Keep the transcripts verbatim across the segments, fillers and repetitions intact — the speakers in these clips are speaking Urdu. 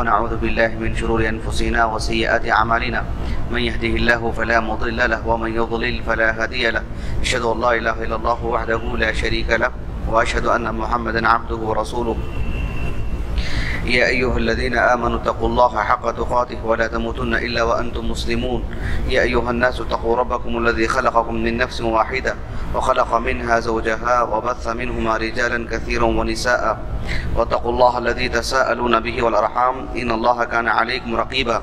ونعوذ بالله من شرور أنفسنا وسيئات أعمالنا من يهده الله فلا مضل له ومن يضلل فلا هادي له أشهد أن لا إله إلا الله وحده لا شريك له وأشهد أن محمدا عبده ورسوله يا أيها الذين آمنوا اتقوا الله حق تقاته ولا تموتن إلا وأنتم مسلمون يا أيها الناس اتقوا ربكم الذي خلقكم من نفس واحدة وخلق منها زوجها وبث منهما رجالا كثيرا ونساء واتقوا الله الذي تساءلون به والأرحام إن الله كان عليكم رقيبا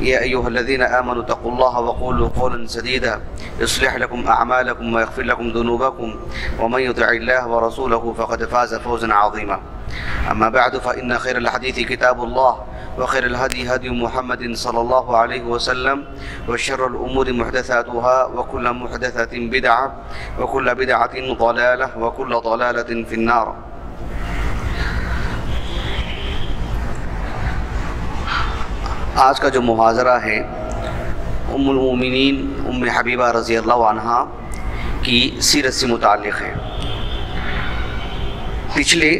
يا أيها الذين آمنوا اتقوا الله وقولوا قولا سديدا يصلح لكم أعمالكم ويغفر لكم ذنوبكم ومن يطع الله ورسوله فقد فاز فوزا عظيما أما بعد فإن خير الحديث كتاب الله وخير الهدي هدي محمد صلى الله عليه وسلم وشر الأمور محدثاتها وكل محدثة بدعة وكل بدعة ضلالة وكل ضلالة في النار. آج کا جو محاضرہ ہے ام المومنین ام حبیبہ رضی اللہ عنہا کی سیرت سے متعلق ہے. پچھلے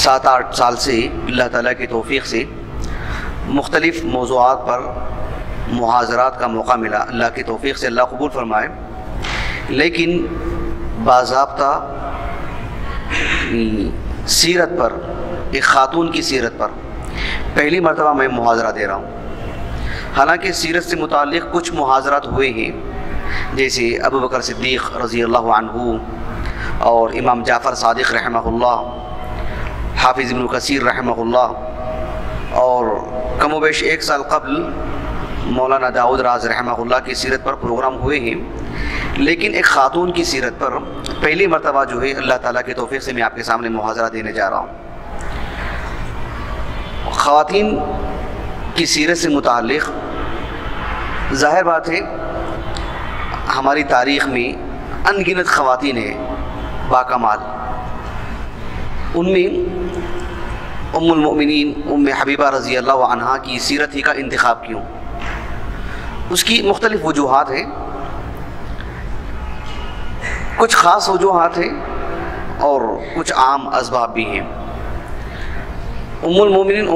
سات آٹھ سال سے اللہ تعالیٰ کی توفیق سے مختلف موضوعات پر محاضرات کا موقع ملا، اللہ کی توفیق سے اللہ قبول فرمائے، لیکن باضابطہ سیرت پر، ایک خاتون کی سیرت پر پہلی مرتبہ میں محاضرہ دے رہا ہوں. حالانکہ سیرت سے متعلق کچھ محاضرات ہوئے ہیں، جیسے ابو بکر صدیق رضی اللہ عنہ اور امام جعفر صادق رحمہ اللہ، حافظ ابن کثیر رحمہ اللہ، اور کم و بیش ایک سال قبل مولانا داؤد راز رحمہ اللہ کی سیرت پر پروگرام ہوئے ہیں. لیکن ایک خاتون کی سیرت پر پہلی مرتبہ جو ہے اللہ تعالیٰ کے توفیق سے میں آپ کے سامنے محاضرہ دینے جا رہا ہوں. خواتین کی سیرت سے متعلق ظاہر بات ہے ہماری تاریخ میں ان گنت خواتین ہیں باکمال. ان میں ام المومنین ام حبیبہ رضی اللہ عنہا کی سیرت ہی کا انتخاب کیوں؟ اس کی مختلف وجوہات ہیں، کچھ خاص وجوہات ہیں اور کچھ عام اسباب بھی ہیں. ام المومنین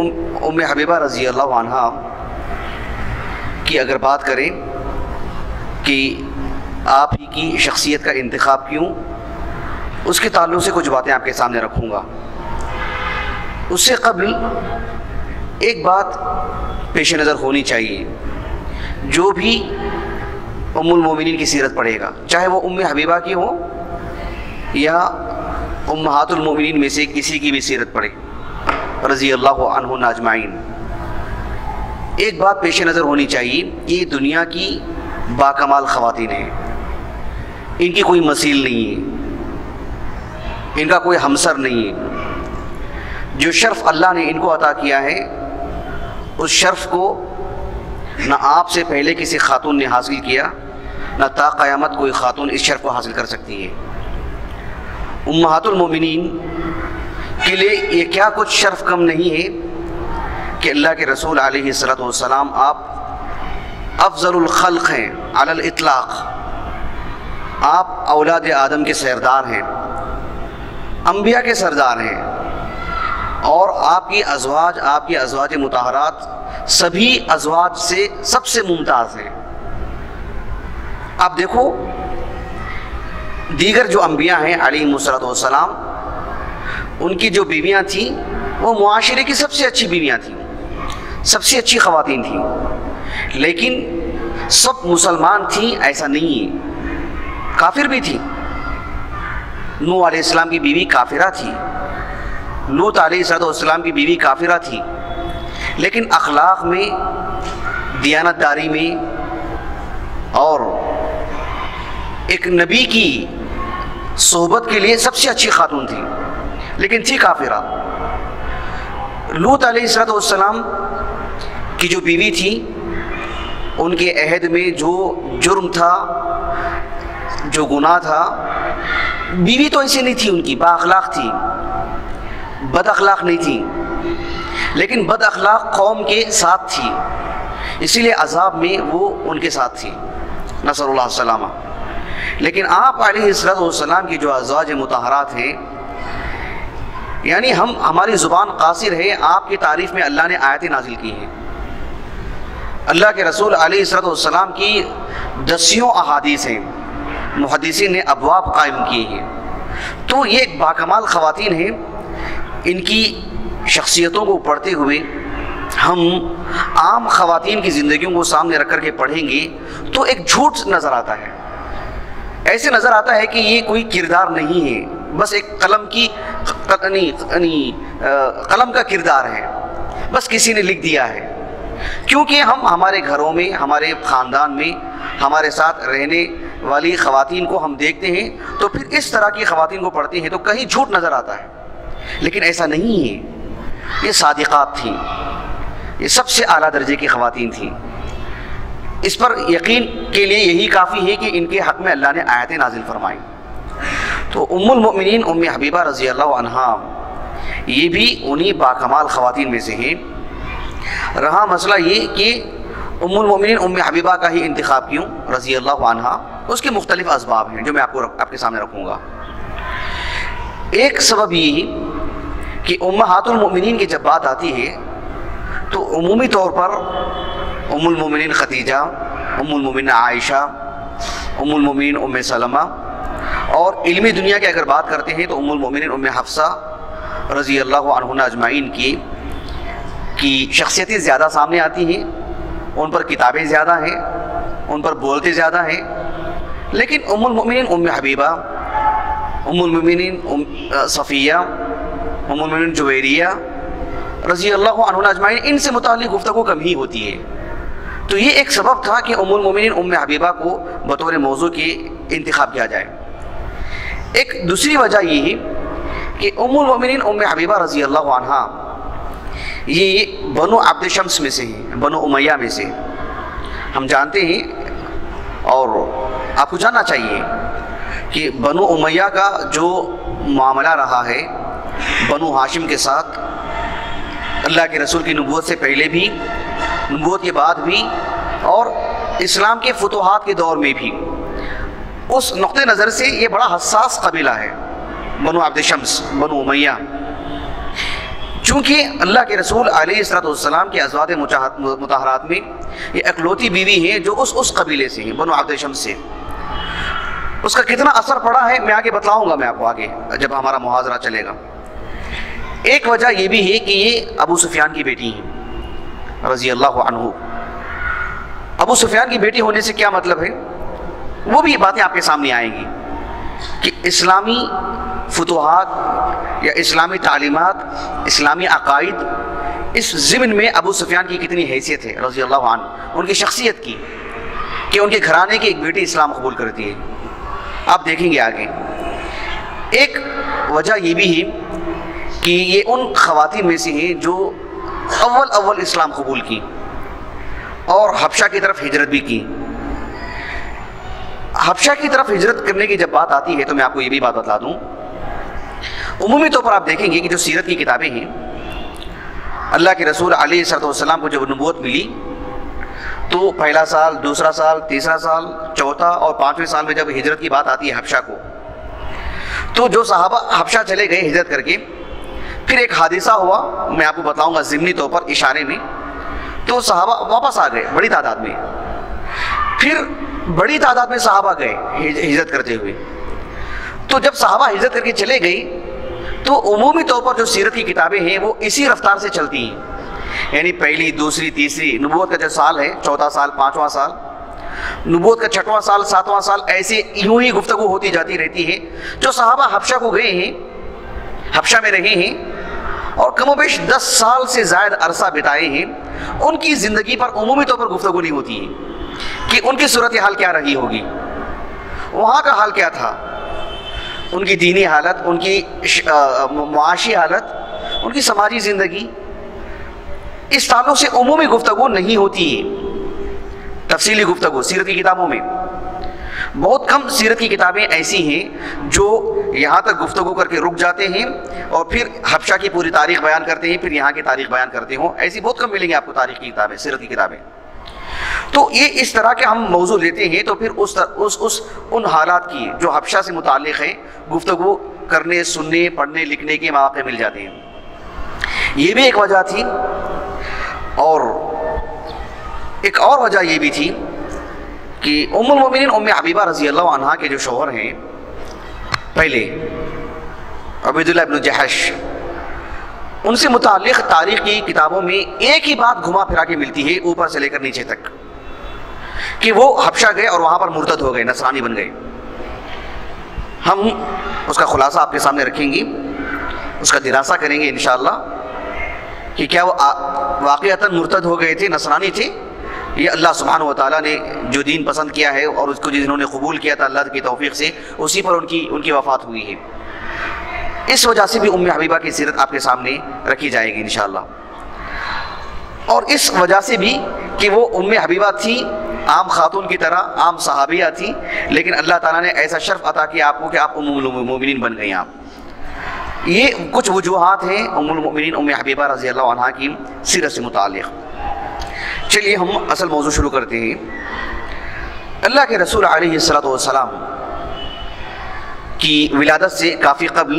ام حبیبہ رضی اللہ عنہا کی اگر بات کریں کہ آپ ہی کی شخصیت کا انتخاب کیوں، اس کے تعلق سے کچھ باتیں آپ کے سامنے رکھوں گا. اس سے قبل ایک بات پیش نظر ہونی چاہیے، جو بھی ام المومنین کی سیرت پڑھے گا، چاہے وہ ام حبیبہ کی ہو یا امہات المومنین میں سے کسی کی بھی سیرت پڑھے رضی اللہ عنہن اجمعین، ایک بات پیش نظر ہونی چاہیے، یہ دنیا کی باکمال خواتین ہیں، ان کی کوئی مثیل نہیں ہے، ان کا کوئی ہمسر نہیں ہے. جو شرف اللہ نے ان کو عطا کیا ہے اس شرف کو نہ آپ سے پہلے کسی خاتون نے حاصل کیا، نہ تا قیامت کوئی خاتون اس شرف کو حاصل کر سکتی ہے. امہات المومنین کے لیے یہ کیا کچھ شرف کم نہیں ہے کہ اللہ کے رسول علیہ الصلوۃ والسلام آپ افضل الخلق ہیں علی الاطلاق، آپ اولاد آدم کے سردار ہیں، انبیاء کے سردار ہیں، اور آپ کی ازواج، آپ کی ازواج مطہرات سبھی ازواج سے سب سے ممتاز ہیں. آپ دیکھو دیگر جو انبیاء ہیں علیہم الصلوۃ والسلام، ان کی جو بیویاں تھیں وہ معاشرے کی سب سے اچھی بیویاں تھیں، سب سے اچھی خواتین تھیں، لیکن سب مسلمان تھیں ایسا نہیں ہے، کافر بھی تھیں. نوح علیہ السلام کی بیوی کافرہ تھی، لوط علیہ الصلوۃ والسلام کی بیوی کافرہ تھی، لیکن اخلاق میں، دیانت داری میں اور ایک نبی کی صحبت کے لیے سب سے اچھی خاتون تھی، لیکن تھی کافرہ. لوط علیہ السلام کی جو بیوی تھی ان کے عہد میں جو جرم تھا جو گناہ تھا، بیوی تو ایسی نہیں تھی، ان کی با اخلاق تھی، بد اخلاق نہیں تھی، لیکن بد اخلاق قوم کے ساتھ تھی، اسی لیے عذاب میں وہ ان کے ساتھ تھی، نسأل اللہ السلامہ. لیکن آپ علیہ السلام کی جو ازواج مطہرات ہیں، یعنی ہم ہماری زبان قاصر ہے، آپ کی تعریف میں اللہ نے آیتیں نازل کی ہیں. اللہ کے رسول علیہ السلام کی دسیوں احادیث ہیں، محدثین نے ابواب قائم کیے ہیں. تو یہ ایک باکمال خواتین ہیں، ان کی شخصیتوں کو پڑھتے ہوئے ہم عام خواتین کی زندگیوں کو سامنے رکھ کر کے پڑھیں گے تو ایک جھوٹ نظر آتا ہے، ایسے نظر آتا ہے کہ یہ کوئی کردار نہیں ہے، بس ایک قلم کی قلم کا کردار ہے، بس کسی نے لکھ دیا ہے. کیونکہ ہم ہمارے گھروں میں، ہمارے خاندان میں، ہمارے ساتھ رہنے والی خواتین کو ہم دیکھتے ہیں تو پھر اس طرح کی خواتین کو پڑھتے ہیں تو کہیں جھوٹ نظر آتا ہے، لیکن ایسا نہیں ہے. یہ صادقات تھیں، یہ سب سے اعلیٰ درجے کی خواتین تھیں. اس پر یقین کے لیے یہی کافی ہے کہ ان کے حق میں اللہ نے آیتیں نازل فرمائیں. تو ام المومنین ام حبیبہ رضی اللہ عنہا یہ بھی انہی باکمال خواتین میں سے ہیں. رہا مسئلہ یہ کہ ام المومنین ام حبیبہ کا ہی انتخاب کیوں رضی اللہ عنہا، اس کے مختلف اسباب ہیں جو میں آپ کو آپ کے سامنے رکھوں گا. ایک سبب یہ کہ امہات المومنین کی جب بات آتی ہے تو عمومی طور پر ام المومنین خدیجہ، ام المومنین عائشہ، ام المومنین ام سلمہ، اور علمی دنیا کی اگر بات کرتے ہیں تو ام المومنین ام حفصہ رضی اللہ عنہ اجمعین کی کی شخصیتیں زیادہ سامنے آتی ہیں، ان پر کتابیں زیادہ ہیں، ان پر بولتے زیادہ ہیں. لیکن ام المومنین ام حبیبہ، ام المومنین ام صفیہ، ام المومنین جویریہ رضی اللہ عنہ اجمعین، ان سے متعلق گفتگو کم ہی ہوتی ہے. تو یہ ایک سبب تھا کہ ام المومنین ام حبیبہ کو بطور موضوع کے انتخاب کیا جائے. ایک دوسری وجہ یہ ہے کہ ام المومنین ام حبیبہ رضی اللہ عنہ یہ بنو عبد شمس میں سے ہیں، بنو امیہ میں سے ہم جانتے ہیں، اور آپ کو جاننا چاہیے کہ بنو امیہ کا جو معاملہ رہا ہے بنو حاشم کے ساتھ، اللہ کے رسول کی نبوت سے پہلے بھی، نبوت کے بعد بھی، اور اسلام کے فتوحات کے دور میں بھی، اس نقطہ نظر سے یہ بڑا حساس قبیلہ ہے بنو عبد شمس، بنو امیہ. چونکہ اللہ کے رسول علیہ السلام کے ازواج مطہرات میں یہ اکلوتی بیوی ہیں جو اس اس قبیلے سے ہیں، بنو عبد شمس سے. اس کا کتنا اثر پڑا ہے میں آگے بتلاؤں گا، میں آپ کو آگے جب ہمارا محاضرہ چلے گا. ایک وجہ یہ بھی ہے کہ یہ ابو سفیان کی بیٹی ہیں رضی اللہ عنہ. ابو سفیان کی بیٹی ہونے سے کیا مطلب ہے، وہ بھی یہ باتیں آپ کے سامنے آئیں گی کہ اسلامی فتوحات یا اسلامی تعلیمات، اسلامی عقائد، اس ضمن میں ابو سفیان کی کتنی حیثیت ہے رضی اللہ عنہ، ان کی شخصیت کی، کہ ان کے گھرانے کی ایک بیٹی اسلام قبول کرتی ہے. آپ دیکھیں گے آگے. ایک وجہ یہ بھی ہے کہ یہ ان خواتین میں سے ہیں جو اول اول اسلام قبول کی اور حبشہ کی طرف ہجرت بھی کی. حبشہ کی طرف ہجرت کرنے کی جب بات آتی ہے تو میں آپ کو یہ بھی بات بتلا دوں، عمومی طور پر آپ دیکھیں گے کہ جو سیرت کی کتابیں ہیں، اللہ کے رسول علیہ السلام کو جب نبوت ملی تو پہلا سال، دوسرا سال، تیسرا سال، چوتھا اور پانچویں سال میں جب ہجرت کی بات آتی ہے حبشہ کو، تو جو صحابہ حبشہ چلے گئے ہجرت کر کے، پھر ایک حادثہ ہوا، میں آپ کو بتلاؤں گا ضمنی طور پر اشارے میں، تو صحابہ واپس آ گئے بڑی تعداد میں. پھر بڑی تعداد میں صحابہ گئے ہجرت کرتے ہوئے. تو جب صحابہ ہجرت کر کے چلے گئے تو عمومی طور پر جو سیرت کی کتابیں ہیں وہ اسی رفتار سے چلتی ہیں، یعنی پہلی، دوسری، تیسری، نبوت کا جو سال ہے، چوتھا سال، پانچواں سال، نبوت کا چھٹواں سال، ساتواں سال، ایسے یوں ہی گفتگو ہوتی جاتی رہتی ہے. جو صحابہ حبشہ کو گئے ہیں، حبشہ میں رہے ہیں اور کم و بیش دس سال سے زائد عرصہ بتائے ہیں، ان کی زندگی پر عمومی طور پر گفتگو نہیں ہوتی ہے کہ ان کی صورتحال کیا رہی ہوگی، وہاں کا حال کیا تھا، ان کی دینی حالت، ان کی معاشی حالت، ان کی سماجی زندگی، اس تعلق سے عمومی گفتگو نہیں ہوتی ہے, تفصیلی گفتگو سیرت کی کتابوں میں بہت کم سیرت کی کتابیں ایسی ہیں جو یہاں تک گفتگو کر کے رک جاتے ہیں اور پھر حبشہ کی پوری تاریخ بیان کرتے ہیں, پھر یہاں کی تاریخ بیان کرتے ہوں. ایسی بہت کم ملیں گے آپ کو تاریخ کی کتابیں, سیرت کی کتابیں. تو یہ اس طرح کے ہم موضوع لیتے ہیں تو پھر اس اس اس ان حالات کی جو حبشہ سے متعلق ہیں گفتگو کرنے, سننے, پڑھنے, لکھنے کے مواقع مل جاتے ہیں. یہ بھی ایک وجہ تھی, اور ایک اور وجہ یہ بھی تھی کہ ام المومنین ام حبیبہ رضی اللہ عنہ کے جو شوہر ہیں پہلے عبداللہ بن جحش, ان سے متعلق تاریخ کی کتابوں میں ایک ہی بات گھما پھرا کے ملتی ہے اوپر سے لے کر نیچے تک, کہ وہ حبشہ گئے اور وہاں پر مرتد ہو گئے, نصرانی بن گئے. ہم اس کا خلاصہ آپ کے سامنے رکھیں گے, اس کا دراسہ کریں گے انشاءاللہ, کہ کیا وہ واقعتاً مرتد ہو گئے تھے, نصرانی تھے, یہ اللہ سبحانہ و تعالیٰ نے جو دین پسند کیا ہے اور اس کو جنہوں نے قبول کیا تھا اللہ کی توفیق سے اسی پر ان کی ان کی وفات ہوئی ہے. اس وجہ سے بھی ام حبیبہ کی سیرت آپ کے سامنے رکھی جائے گی انشاءاللہ, اور اس وجہ سے بھی کہ وہ ام حبیبہ تھی عام خاتون کی طرح, عام صحابیہ تھی, لیکن اللہ تعالیٰ نے ایسا شرف عطا کیا آپ کو کہ آپ ام المومنین بن گئیں. آپ یہ کچھ وجوہات ہیں ام المومنین ام حبیبہ رضی اللہ عنہ کی سیرت سے متعلق. چلیے ہم اصل موضوع شروع کرتے ہیں. اللہ کے رسول علیہ الصلوۃ والسلام کی ولادت سے کافی قبل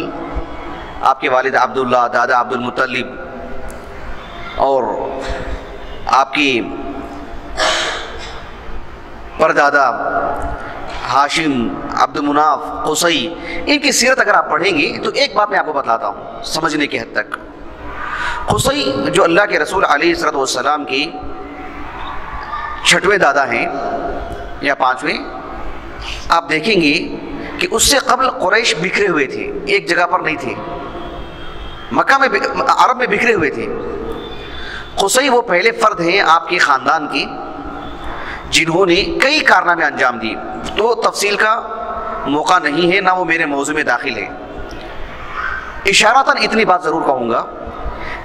آپ کے والد عبداللہ, دادا عبد المطلب, اور آپ کی پردادا ہاشم, عبد مناف, قصی, ان کی سیرت اگر آپ پڑھیں گے تو ایک بات میں آپ کو بتلاتا ہوں سمجھنے کی حد تک. قصی جو اللہ کے رسول علیہ الصلوۃ والسلام کی چھٹویں دادا ہیں یا پانچویں, آپ دیکھیں گے کہ اس سے قبل قریش بکھرے ہوئے تھے, ایک جگہ پر نہیں تھے, مکہ میں عرب میں بکھرے ہوئے تھے. قصی وہ پہلے فرد ہیں آپ کے خاندان کے جنہوں نے کئی کارنامے انجام دیے, تو تفصیل کا موقع نہیں ہے, نہ وہ میرے موضوع میں داخل ہے. اشارتاً اتنی بات ضرور کہوں گا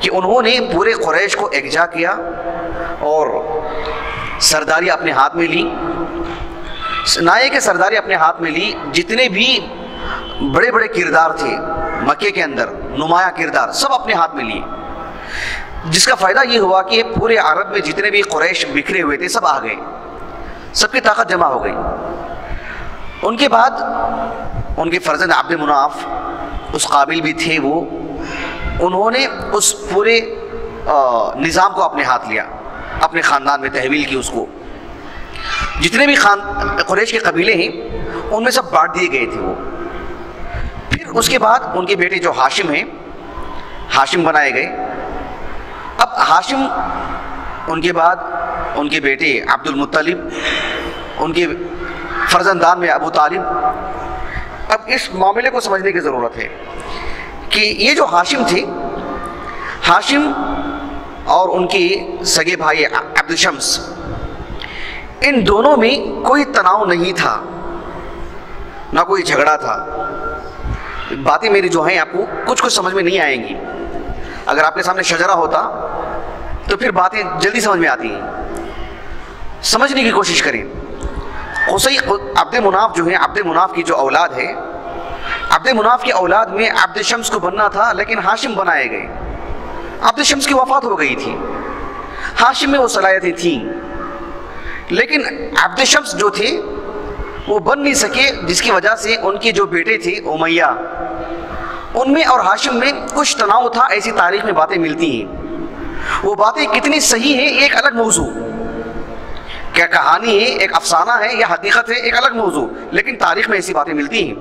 کہ انہوں نے پورے قریش کو یکجا کیا اور سرداری اپنے ہاتھ میں لی, نائے کے سرداری اپنے ہاتھ میں لی. جتنے بھی بڑے بڑے کردار تھے مکے کے اندر نمایاں کردار سب اپنے ہاتھ میں لیے, جس کا فائدہ یہ ہوا کہ پورے عرب میں جتنے بھی قریش بکھرے ہوئے تھے سب آ گئے, سب کی طاقت جمع ہو گئی. ان کے بعد ان کے فرزند عبد مناف اس قابل بھی تھے, وہ انہوں نے اس پورے نظام کو اپنے ہاتھ لیا, اپنے خاندان میں تحویل کی. اس کو جتنے بھی خان قریش کے قبیلے ہیں ان میں سب بانٹ دیے گئے تھے وہ. پھر اس کے بعد ان کے بیٹے جو ہاشم ہیں, ہاشم بنائے گئے. اب ہاشم, ان کے بعد ان کے بیٹے عبد المطلب, ان کے فرزندان میں ابو طالب. اب اس معاملے کو سمجھنے کی ضرورت ہے کہ یہ جو ہاشم تھے, ہاشم اور ان کے سگے بھائی عبد شمس, ان دونوں میں کوئی تناؤ نہیں تھا, نہ کوئی جھگڑا تھا. باتیں میری جو ہیں آپ کو کچھ کچھ سمجھ میں نہیں آئیں گی, اگر آپ کے سامنے شجرہ ہوتا تو پھر باتیں جلدی سمجھ میں آتی ہیں. سمجھنے کی کوشش کریں. قصی عبد مناف جو ہیں, عبد مناف کی جو اولاد ہے, عبد مناف کی اولاد میں عبد شمس کو بننا تھا لیکن ہاشم بنائے گئے. عبد شمس کی وفات ہو گئی تھی, ہاشم میں وہ صلاحیتیں تھیں لیکن عبد شمس جو تھے وہ بن نہیں سکے, جس کی وجہ سے ان کے جو بیٹے تھے امیہ, ان میں اور ہاشم میں کچھ تناؤ تھا. ایسی تاریخ میں باتیں ملتی ہیں, وہ باتیں کتنی صحیح ہیں ایک الگ موضوع, کیا کہانی ہے ایک افسانہ ہے یا حقیقت ہے ایک الگ موضوع, لیکن تاریخ میں ایسی باتیں ملتی ہیں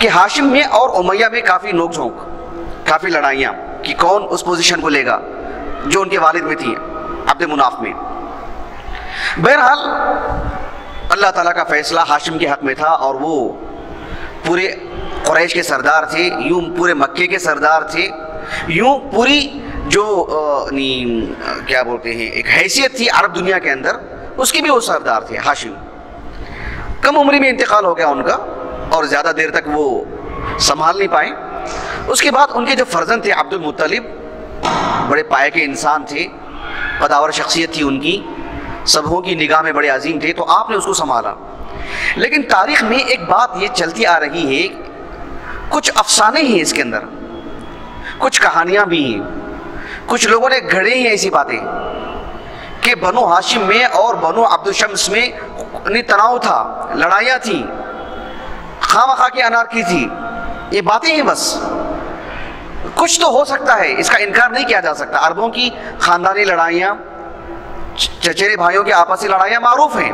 کہ ہاشم میں اور امیہ میں کافی نوک جھونک, کافی لڑائیاں کہ کون اس پوزیشن کو لے گا جو ان کے والد میں تھی عبد مناف میں. بہرحال اللہ تعالیٰ کا فیصلہ ہاشم کے حق میں تھا اور وہ پورے قریش کے سردار تھے, یوں پورے مکے کے سردار تھے, یوں پوری جو کیا بولتے ہیں ایک حیثیت تھی عرب دنیا کے اندر اس کے بھی وہ سردار تھے ہاشم. کم عمری میں انتقال ہو گیا ان کا اور زیادہ دیر تک وہ سنبھال نہیں پائے. اس کے بعد ان کے جو فرزند تھے عبد المطلب, بڑے پائے کے انسان تھے، قداور شخصیت تھی ان کی، سبوں کی نگاہ میں بڑے عظیم تھے، تو آپ نے اس کو سنبھالا۔ لیکن تاریخ میں ایک بات یہ چلتی آ رہی ہے، کچھ افسانے ہیں اس کے اندر، کچھ کہانیاں بھی ہیں، کچھ لوگوں نے گھڑے ہیں ایسی باتیں کہ بنو حاشم میں اور بنو عبد شمس میں تناؤ تھا، لڑائیاں تھیں، خام خواہ کی انارکی تھی، یہ باتیں ہیں بس۔ کچھ تو ہو سکتا ہے، اس کا انکار نہیں کیا جا سکتا۔ عربوں کی خاندانی لڑائیاں، چچیرے بھائیوں کے آپسی لڑائیاں معروف ہیں،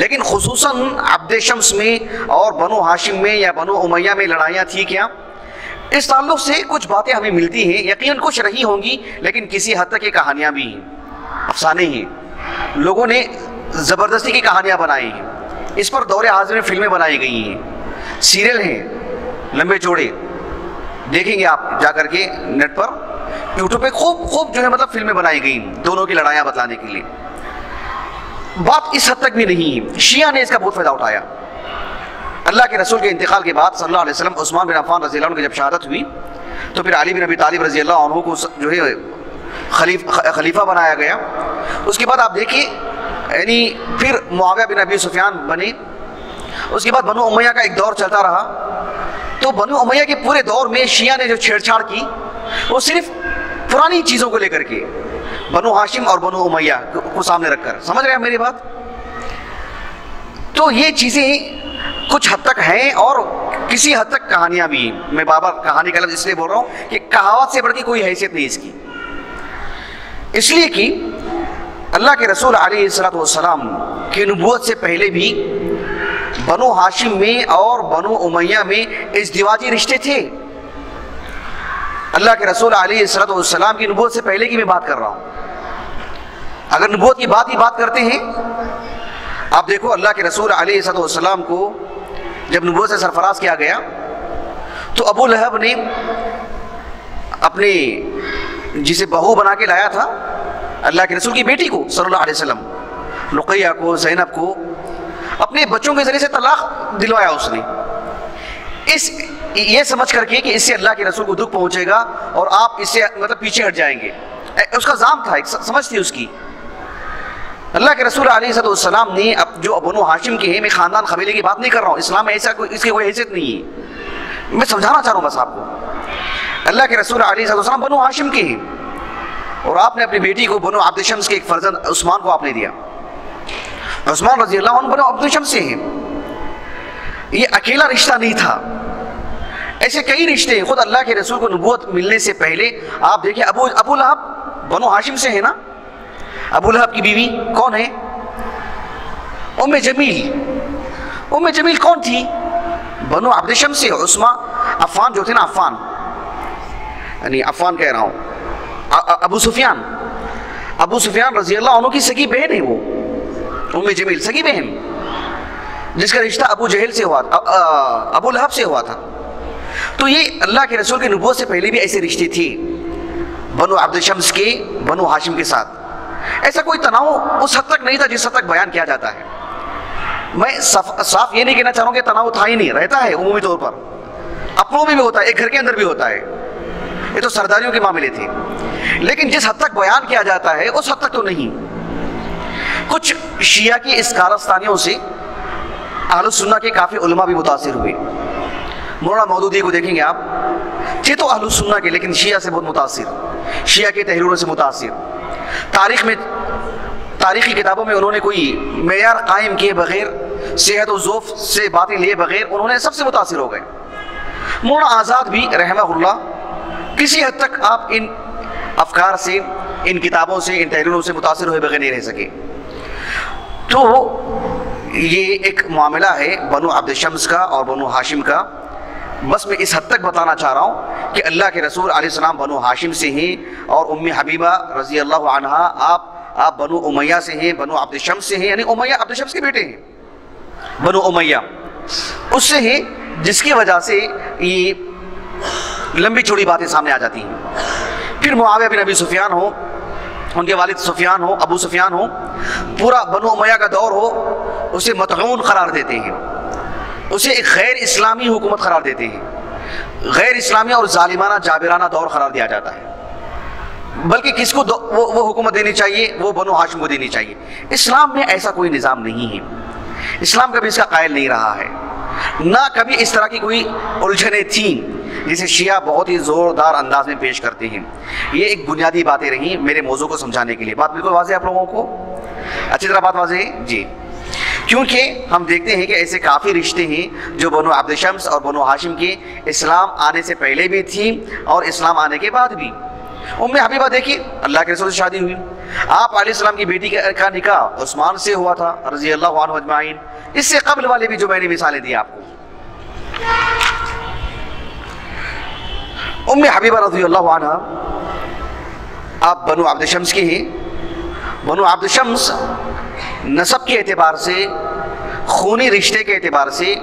لیکن خصوصاً عبد شمس میں اور بنو حاشم میں یا بنو امیہ میں لڑائیاں تھیں کیا؟ اس تعلق سے کچھ باتیں ہمیں ملتی ہیں، یقیناً کچھ رہی ہوں گی، لیکن کسی حد تک یہ کہانیاں بھی ہیں، افسانے ہیں، لوگوں نے زبردستی کی کہانیاں بنائی ہیں، اس پر دور حاضر میں فلمیں بنائی گئی ہیں، سیریل ہیں لمبے چوڑے، دیکھیں گے آپ جا کر کے نیٹ پر، یوٹیوب پہ خوب خوب جو ہے مطلب فلمیں بنائی گئی دونوں کی لڑائیاں بتلانے کے لیے۔ بات اس حد تک بھی نہیں ہے، شیعہ نے اس کا بہت فائدہ اٹھایا۔ اللہ کے رسول کے انتقال کے بعد صلی اللہ علیہ وسلم، عثمان بن عفان رضی اللہ عنہ کی جب شہادت ہوئی تو پھر علی بن ابی طالب رضی اللہ عنہ کو جو ہے خلیفہ بنایا گیا۔ اس کے بعد آپ دیکھیں یعنی پھر معاویہ بن ابی سفیان بنے، اس کے بعد بنو امیہ کا ایک دور چلتا رہا۔ تو بنو امیہ کے پورے دور میں شیعہ نے جو چھیڑ چھاڑ کی وہ صرف پرانی چیزوں کو لے کر کے، بنو حاشم اور بنو امیہ کو سامنے رکھ کر، سمجھ رہے ہیں میری بات؟ تو یہ چیزیں کچھ حد تک ہیں اور کسی حد تک کہانیاں بھی ہیں۔ میں بابا کہانی کا لفظ اس لیے بول رہا ہوں کہ کہاوت سے بڑھ کے کوئی حیثیت نہیں اس کی، اس لیے کہ اللہ کے رسول علیہ السلام کی نبوت سے پہلے بھی بنو حاشم میں اور بنو امیہ میں ازدواجی رشتے تھے۔ اللہ کے رسول علیہ السلام کی نبوت سے پہلے کی میں بات کر رہا ہوں۔ اگر نبوت کی بات ہی بات کرتے ہیں، آپ دیکھو اللہ کے رسول علیہ السلام کو جب نبوت سے سرفراز کیا گیا تو ابو لہب نے اپنے جسے بہو بنا کے لایا تھا اللہ کے رسول کی بیٹی کو صلی اللہ علیہ وسلم، رقیہ کو، زینب کو، اپنے بچوں کے ذریعے سے طلاق دلوایا اس نے، اس یہ سمجھ کر کے کہ اس سے اللہ کے رسول کو دکھ پہنچے گا اور آپ اس سے مطلب پیچھے ہٹ جائیں گے۔ اس کا زام تھا، ایک سمجھ تھی اس کی۔ اللہ کے رسول علیہ السلام نے اب جو بنو حاشم کے ہیں، میں خاندان قبیلے کی بات نہیں کر رہا ہوں، اسلام میں ایسا کوئی اس کی کوئی حیثیت نہیں ہے، میں سمجھانا چاہ رہا ہوں بس آپ کو۔ اللہ کے رسول علیہ السلام بنو حاشم کے ہیں اور آپ نے اپنی بیٹی کو بنو عبد شمس کے ایک فرزند عثمان کو آپ نے دیا۔ عثمان رضی اللہ عنہ بنو عبد شمس سے ہیں، یہ اکیلا رشتہ نہیں تھا، ایسے کئی رشتے ہیں۔ خود اللہ کے رسول کو نبوت ملنے سے پہلے آپ دیکھیں، ابو ابو لہب بنو حاشم سے ہے نا، ابو لہب کی بیوی کون ہے؟ ام جمیل۔ ام جمیل کون تھی؟ بنو عبد شمس سے۔ عثمان عفان جو تھے نا، عفان یعنی عفان کہہ رہا ہوں، ابو سفیان، ابو سفیان رضی اللہ عنہ کی سگی بہن ہے وہ ام جمیل، سگی بہن جس کا رشتہ ابو جہل سے ہوا تھا، ابو لہب سے ہوا تھا۔ تو یہ اللہ کے رسول کی نبوت سے پہلے بھی ایسے رشتے تھے بنو عبد شمس کے بنو حاشم کے ساتھ، ایسا کوئی تناؤ اس حد تک نہیں تھا جس حد تک بیان کیا جاتا ہے۔ میں صاف یہ نہیں کہنا چاہ رہا ہوں کہ تناؤ تھا ہی نہیں، رہتا ہے عمومی طور پر، اپنوں میں بھی ہوتا ہے، ایک گھر کے اندر بھی ہوتا ہے، یہ تو سرداریوں کے معاملے تھے، لیکن جس حد تک بیان کیا جاتا ہے اس حد تک تو نہیں۔ کچھ شیعہ کی اس کارستانیوں سے اہل سنہ کے کافی علماء بھی متاثر ہوئے۔ مولانا مودودی کو دیکھیں گے آپ، تھے تو اہل سنہ کے لیکن شیعہ سے بہت متاثر، شیعہ کے تحریروں سے متاثر۔ تاریخ میں، تاریخی کتابوں میں انہوں نے کوئی معیار قائم کیے بغیر، صحت و ذوف سے باتیں لیے بغیر انہوں نے سب سے متاثر ہو گئے۔ مولانا آزاد بھی رحمہ اللہ کسی حد تک آپ ان افکار سے، ان کتابوں سے، ان تحریروں سے متاثر ہوئے بغیر نہیں رہ سکے۔ تو یہ ایک معاملہ ہے بنو عبد شمس کا اور بنو حاشم کا، بس میں اس حد تک بتانا چاہ رہا ہوں کہ اللہ کے رسول علیہ السلام بنو حاشم سے ہیں اور ام حبیبہ رضی اللہ عنہا آپ آپ بنو امیہ سے ہیں، بنو عبد شمس سے ہیں، یعنی امیہ عبد شمس کے بیٹے ہیں، بنو امیہ اس سے ہیں، جس کی وجہ سے یہ لمبی چوڑی باتیں سامنے آ جاتی ہیں۔ پھر معاویہ بن ابی سفیان ہو، ان کے والد سفیان ہو، ابو سفیان ہو، پورا بنو امیہ کا دور ہو، اسے مطعون قرار دیتے ہیں، اسے ایک غیر اسلامی حکومت قرار دیتے ہیں، غیر اسلامی اور ظالمانہ جابرانہ دور قرار دیا جاتا ہے۔ بلکہ کس کو وہ حکومت دینی چاہیے؟ وہ بنو ہاشم کو دینی چاہیے. اسلام میں ایسا کوئی نظام نہیں ہے, اسلام کبھی اس کا قائل نہیں رہا ہے, نہ کبھی اس طرح کی کوئی الجھنیں تھیں جسے شیعہ بہت ہی زوردار انداز میں پیش کرتے ہیں. یہ ایک بنیادی باتیں رہیں میرے موضوع کو سمجھانے کے لیے. بات بالکل واضح ہے آپ لوگوں کو؟ اچھی طرح بات واضح ہے جی. کیونکہ ہم دیکھتے ہیں کہ ایسے کافی رشتے ہیں جو بنو عبد شمس اور بنو ہاشم کے اسلام آنے سے پہلے بھی تھیں اور اسلام آنے کے بعد بھی. ام حبیبہ دیکھیے, اللہ کے رسول سے شادی ہوئی, آپ علیہ السلام کی بیٹی کا نکاح عثمان سے ہوا تھا رضی اللہ عنہ اجمعین. اس سے قبل والے بھی جو میں نے مثالیں دی آپ کو, ام حبیبہ رضی اللہ عنہ آپ بنو عبد شمس کی ہیں. بنو عبد شمس نسب کے اعتبار سے, خونی رشتے کے اعتبار سے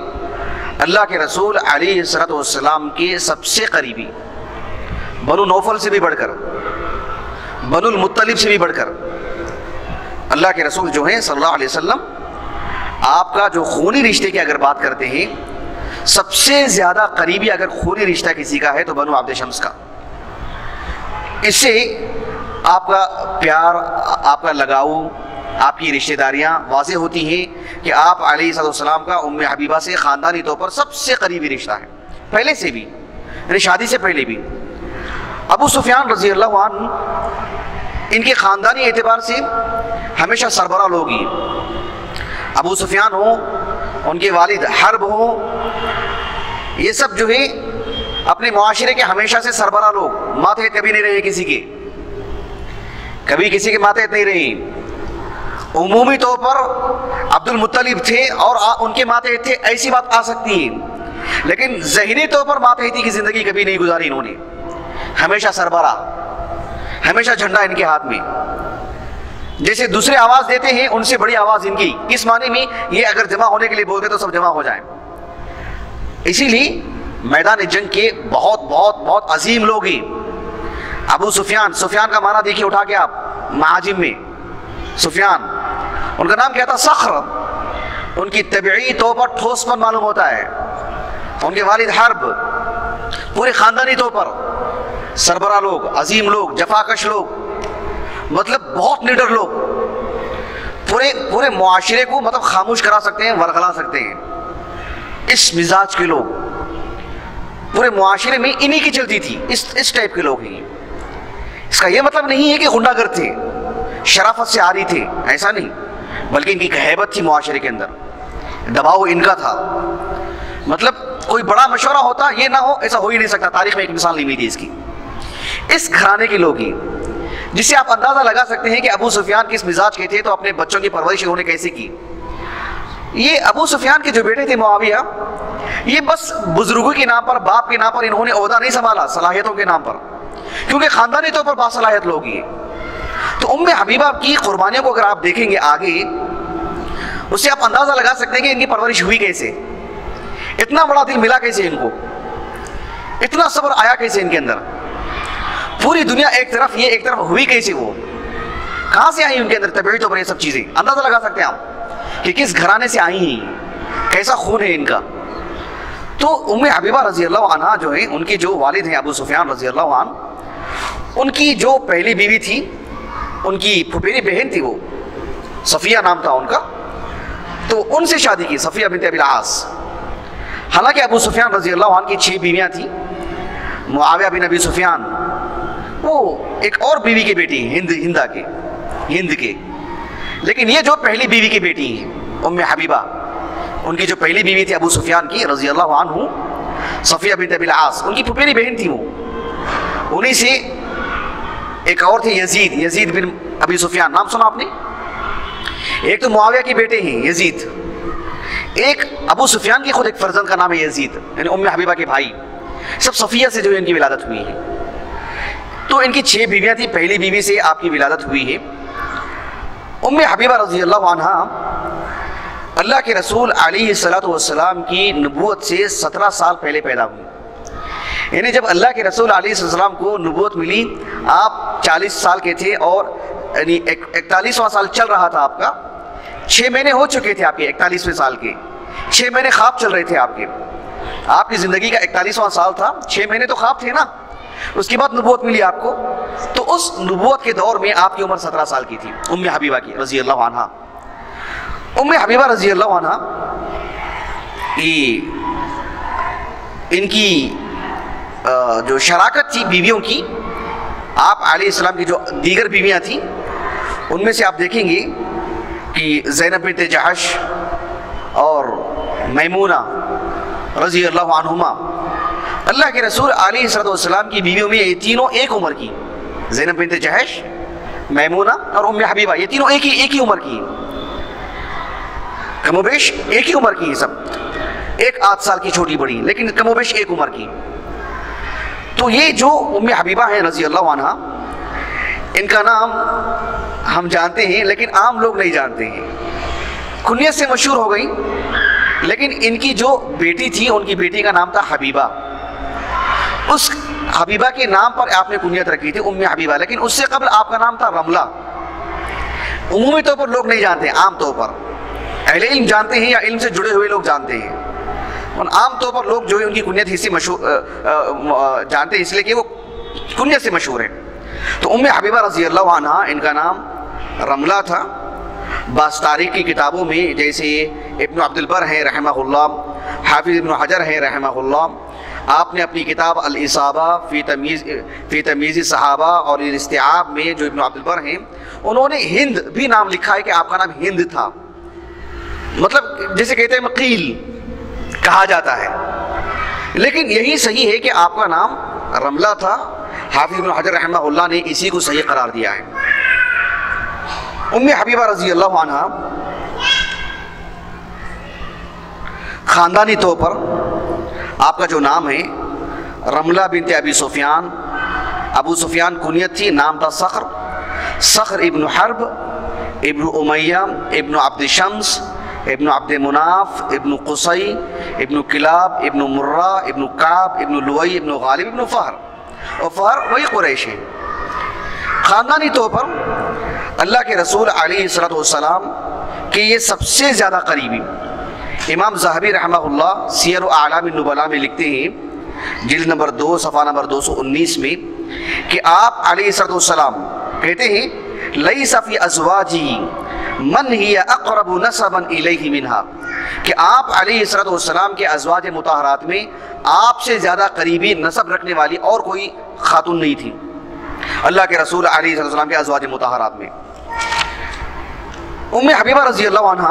اللہ کے رسول علیہ السلام کے سب سے قریبی, بنو نوفل سے بھی بڑھ کر, بنو المطلب سے بھی بڑھ کر. اللہ کے رسول جو ہیں صلی اللہ علیہ وسلم آپ کا جو خونی رشتے کی اگر بات کرتے ہیں, سب سے زیادہ قریبی اگر خونی رشتہ کسی کا ہے تو بنو عبد شمس کا. اس سے آپ کا پیار, آپ کا لگاؤ, آپ کی رشتہ داریاں واضح ہوتی ہیں کہ آپ علیہ السلام کا ام حبیبہ سے خاندانی طور پر سب سے قریبی رشتہ ہے, پہلے سے بھی, یعنی شادی سے پہلے بھی. ابو سفیان رضی اللہ عنہ ان کے خاندانی اعتبار سے ہمیشہ سربراہ لوگ ہی, ابو سفیان ہوں, ان کے والد حرب ہوں, یہ سب جو ہے اپنے معاشرے کے ہمیشہ سے سربراہ لوگ, ماتحت کبھی نہیں رہے, کسی کے کبھی کسی کے ماتحت نہیں رہے. عمومی طور پر عبد المطلب تھے اور ان کے ماتحت تھے, ایسی بات آ سکتی ہے, لیکن ذہنی طور پر ماتحتی کی زندگی کبھی نہیں گزاری انہوں نے, ہمیشہ سربراہ, ہمیشہ جھنڈا ان کے ہاتھ میں. جیسے دوسرے آواز دیتے ہیں ان سے بڑی آواز ان کی, اس معنی میں یہ اگر جمع ہونے کے لیے بولتے تو سب جمع ہو جائیں. اسی لیے میدان جنگ کے بہت بہت بہت عظیم لوگ ہیں ابو سفیان. سفیان کا معنی دیکھیے اٹھا کے آپ معاجم میں, سفیان ان کا نام کیا تھا؟ صخر. ان کی طبعی طور پر ٹھوس پن معلوم ہوتا ہے. ان کے والد حرب پورے خاندانی طور پر سربراہ لوگ, عظیم لوگ, جفاکش لوگ, مطلب بہت لیڈر لوگ, پورے پورے معاشرے کو مطلب خاموش کرا سکتے ہیں, ورغلا سکتے ہیں. اس مزاج کے لوگ پورے معاشرے میں انہی کی چلتی تھی, اس اس ٹائپ کے لوگ ہیں. اس کا یہ مطلب نہیں ہے کہ غنڈہ گرد تھے, شرافت سے آ رہی تھے, ایسا نہیں, بلکہ ان کی ہیبت تھی, معاشرے کے اندر دباؤ ان کا تھا. مطلب کوئی بڑا مشورہ ہوتا یہ نہ ہو, ایسا ہو ہی نہیں سکتا, تاریخ میں ایک مثال نہیں ملی اس کی. اس گھرانے کے لوگ ہی, جس سے آپ اندازہ لگا سکتے ہیں کہ ابو سفیان کس مزاج کے تھے, تو اپنے بچوں کی پرورش انہوں نے کیسے کی. یہ ابو سفیان کے جو بیٹے تھے معاویہ, یہ بس بزرگوں کے نام پر, باپ کے نام پر انہوں نے عہدہ نہیں سنبھالا, صلاحیتوں کے نام پر, کیونکہ خاندانی طور پر باصلاحیت لوگ ہی. تو ام حبیبہ کی قربانیوں کو اگر آپ دیکھیں گے آگے, اس سے آپ اندازہ لگا سکتے ہیں کہ ان کی پرورش ہوئی کیسے, اتنا بڑا دل ملا کیسے ان کو, اتنا صبر آیا کیسے ان کے اندر. پوری دنیا ایک طرف, یہ ایک طرف, ہوئی کیسے وہ, کہاں سے آئی ان کے اندر طبعی طور پر یہ سب چیزیں؟ اندازہ لگا سکتے ہیں آپ کہ کس گھرانے سے آئی ہیں, کیسا خون ہے ان کا. تو ام حبیبہ رضی اللہ عنہ جو ہیں, ان کے جو والد ہیں ابو سفیان رضی اللہ عنہ, ان کی جو پہلی بیوی تھی, ان کی پھپھیری بہن تھی, وہ صفیہ نام تھا ان کا, تو ان سے شادی کی, صفیہ بنت ابی العاص. حالانکہ ابو سفیان رضی اللہ عنہ کی چھ بیویاں تھیں. معاویہ بن ابی سفیان وہ ایک اور بیوی کی بیٹی ہیں, ہند ہندا کے ہند کے لیکن یہ جو پہلی بیوی کی بیٹی ہیں ام حبیبہ, ان کی جو پہلی بیوی تھی ابو سفیان کی رضی اللہ عنہ, صفیہ بنت ابی العاص, ان کی پھپھیری بہن تھی وہ. انہی سے ایک اور تھے یزید, یزید بن ابی سفیان, نام سنا آپ نے؟ ایک تو معاویہ کے بیٹے ہیں یزید, ایک ابو سفیان کی خود ایک فرزند کا نام ہے یزید, یعنی ام حبیبہ کے بھائی, سب صفیہ سے جو ان کی ولادت ہوئی ہے. تو ان کی چھ بیویاں تھیں, پہلی بیوی سے آپ کی ولادت ہوئی ہے. ام حبیبہ رضی اللہ عنہ اللہ کے رسول علیہ الصلوۃ والسلام کی نبوت سے سترہ سال پہلے پیدا ہوئی, یعنی جب اللہ کے رسول علیہ السلام کو نبوت ملی آپ چالیس سال کے تھے, اور یعنی اکتالیسواں سال چل رہا تھا آپ کا, چھ مہینے ہو چکے تھے آپ کے اکتالیسویں سال کے, چھ مہینے خواب چل رہے تھے آپ کے, آپ کی زندگی کا اکتالیسواں سال تھا, چھ مہینے تو خواب تھے نا, اس کے بعد نبوت ملی آپ کو. تو اس نبوت کے دور میں آپ کی عمر سترہ سال کی تھی ام حبیبہ کی رضی اللہ عنہ. ام حبیبہ رضی اللہ عنہ ان کی جو شراکت تھی بیویوں کی آپ علیہ السلام کی جو دیگر بیویاں تھیں ان میں سے آپ دیکھیں گے کہ زینب بنت جہش اور میمونہ رضی اللہ عنہما اللہ کے رسول علیہ السلام کی بیویوں میں یہ تینوں ایک عمر کی، زینب بنت جہش، میمونہ اور ام حبیبہ، یہ تینوں ایک ہی ایک ہی عمر کی، کم و بیش ایک ہی عمر کی، سب ایک آدھ سال کی چھوٹی بڑی، لیکن کم و بیش ایک عمر کی. تو یہ جو ام حبیبہ ہیں رضی اللہ عنہ ان کا نام ہم جانتے ہیں لیکن عام لوگ نہیں جانتے ہیں. کنیت سے مشہور ہو گئی، لیکن ان کی جو بیٹی تھی ان کی بیٹی کا نام تھا حبیبہ. اس حبیبہ کے نام پر آپ نے کنیت رکھی تھی ام حبیبہ، لیکن اس سے قبل آپ کا نام تھا رملہ. عمومی طور پر لوگ نہیں جانتے، عام طور پر اہل علم جانتے ہیں یا علم سے جڑے ہوئے لوگ جانتے ہیں، اور عام طور پر لوگ جو ہے ان کی کنیت ہی سے مشہور جانتے ہیں اس لیے کہ وہ کنیت سے مشہور ہیں. تو ام حبیبہ رضی اللہ عنہ ان کا نام رملہ تھا. بعض تاریخ کی کتابوں میں جیسے ابن عبدالبر ہیں رحمہ اللہ، حافظ ابن حجر ہیں رحمہ اللہ، آپ نے اپنی کتاب الاصابہ فی تمیز فی تمیز صحابہ اور الاستعاب میں جو ابن عبدالبر ہیں انہوں نے ہند بھی نام لکھا ہے کہ آپ کا نام ہند تھا، مطلب جسے کہتے ہیں قیل کہا جاتا ہے، لیکن یہی صحیح ہے کہ آپ کا نام رملہ تھا. حافظ ابن حجر رحمہ اللہ نے اسی کو صحیح قرار دیا ہے. ام حبیبہ رضی اللہ عنہ خاندانی طور پر آپ کا جو نام ہے رملہ بنت ابی سفیان، ابو سفیان کنیت تھی، نام تھا صخر، صخر ابن حرب ابن امیہ ابن عبد شمس ابن عبد مناف ابن قصی ابن کلاب ابن مرہ ابن کعب ابن لوئی ابن غالب ابن فہر، اور فہر وہی قریش ہیں. خاندانی طور پر اللہ کے رسول علیہ السلام کے یہ سب سے زیادہ قریبی. امام ذہبی رحمہ اللہ سیر و اعلام النبلاء میں لکھتے ہیں جلد نمبر دو صفحہ نمبر دو سو انیس میں کہ آپ علیہ السلام کہتے ہیں لَيْسَ فِي أَزْوَاجِي مَنْ هِيَ أَقْرَبُ نَسَبًا إِلَيْهِ مِنْهَا، کہ آپ علیہ السلام کے ازواج مطہرات میں آپ سے زیادہ قریبی نسب رکھنے والی اور کوئی خاتون نہیں تھی اللہ کے رسول علیہ السلام کے ازواج مطہرات میں. ام حبیبہ رضی اللہ عنہ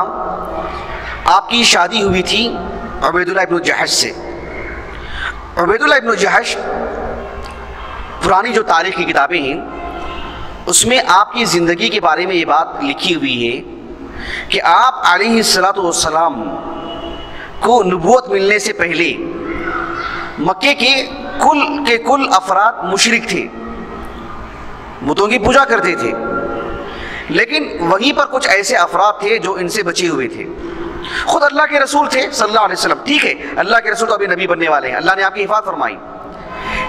آپ کی شادی ہوئی تھی عبداللہ ابن جحش سے. عبداللہ ابن جحش پرانی جو تاریخ کی کتابیں ہیں اس میں آپ کی زندگی کے بارے میں یہ بات لکھی ہوئی ہے کہ آپ علیہ السلام کو نبوت ملنے سے پہلے مکے کے کل کے کل افراد مشرک تھے، بتوں کی پوجا کرتے تھے، لیکن وہیں پر کچھ ایسے افراد تھے جو ان سے بچے ہوئے تھے. خود اللہ کے رسول تھے صلی اللہ علیہ وسلم، ٹھیک ہے اللہ کے رسول تو ابھی نبی بننے والے ہیں، اللہ نے آپ کی حفاظت فرمائی،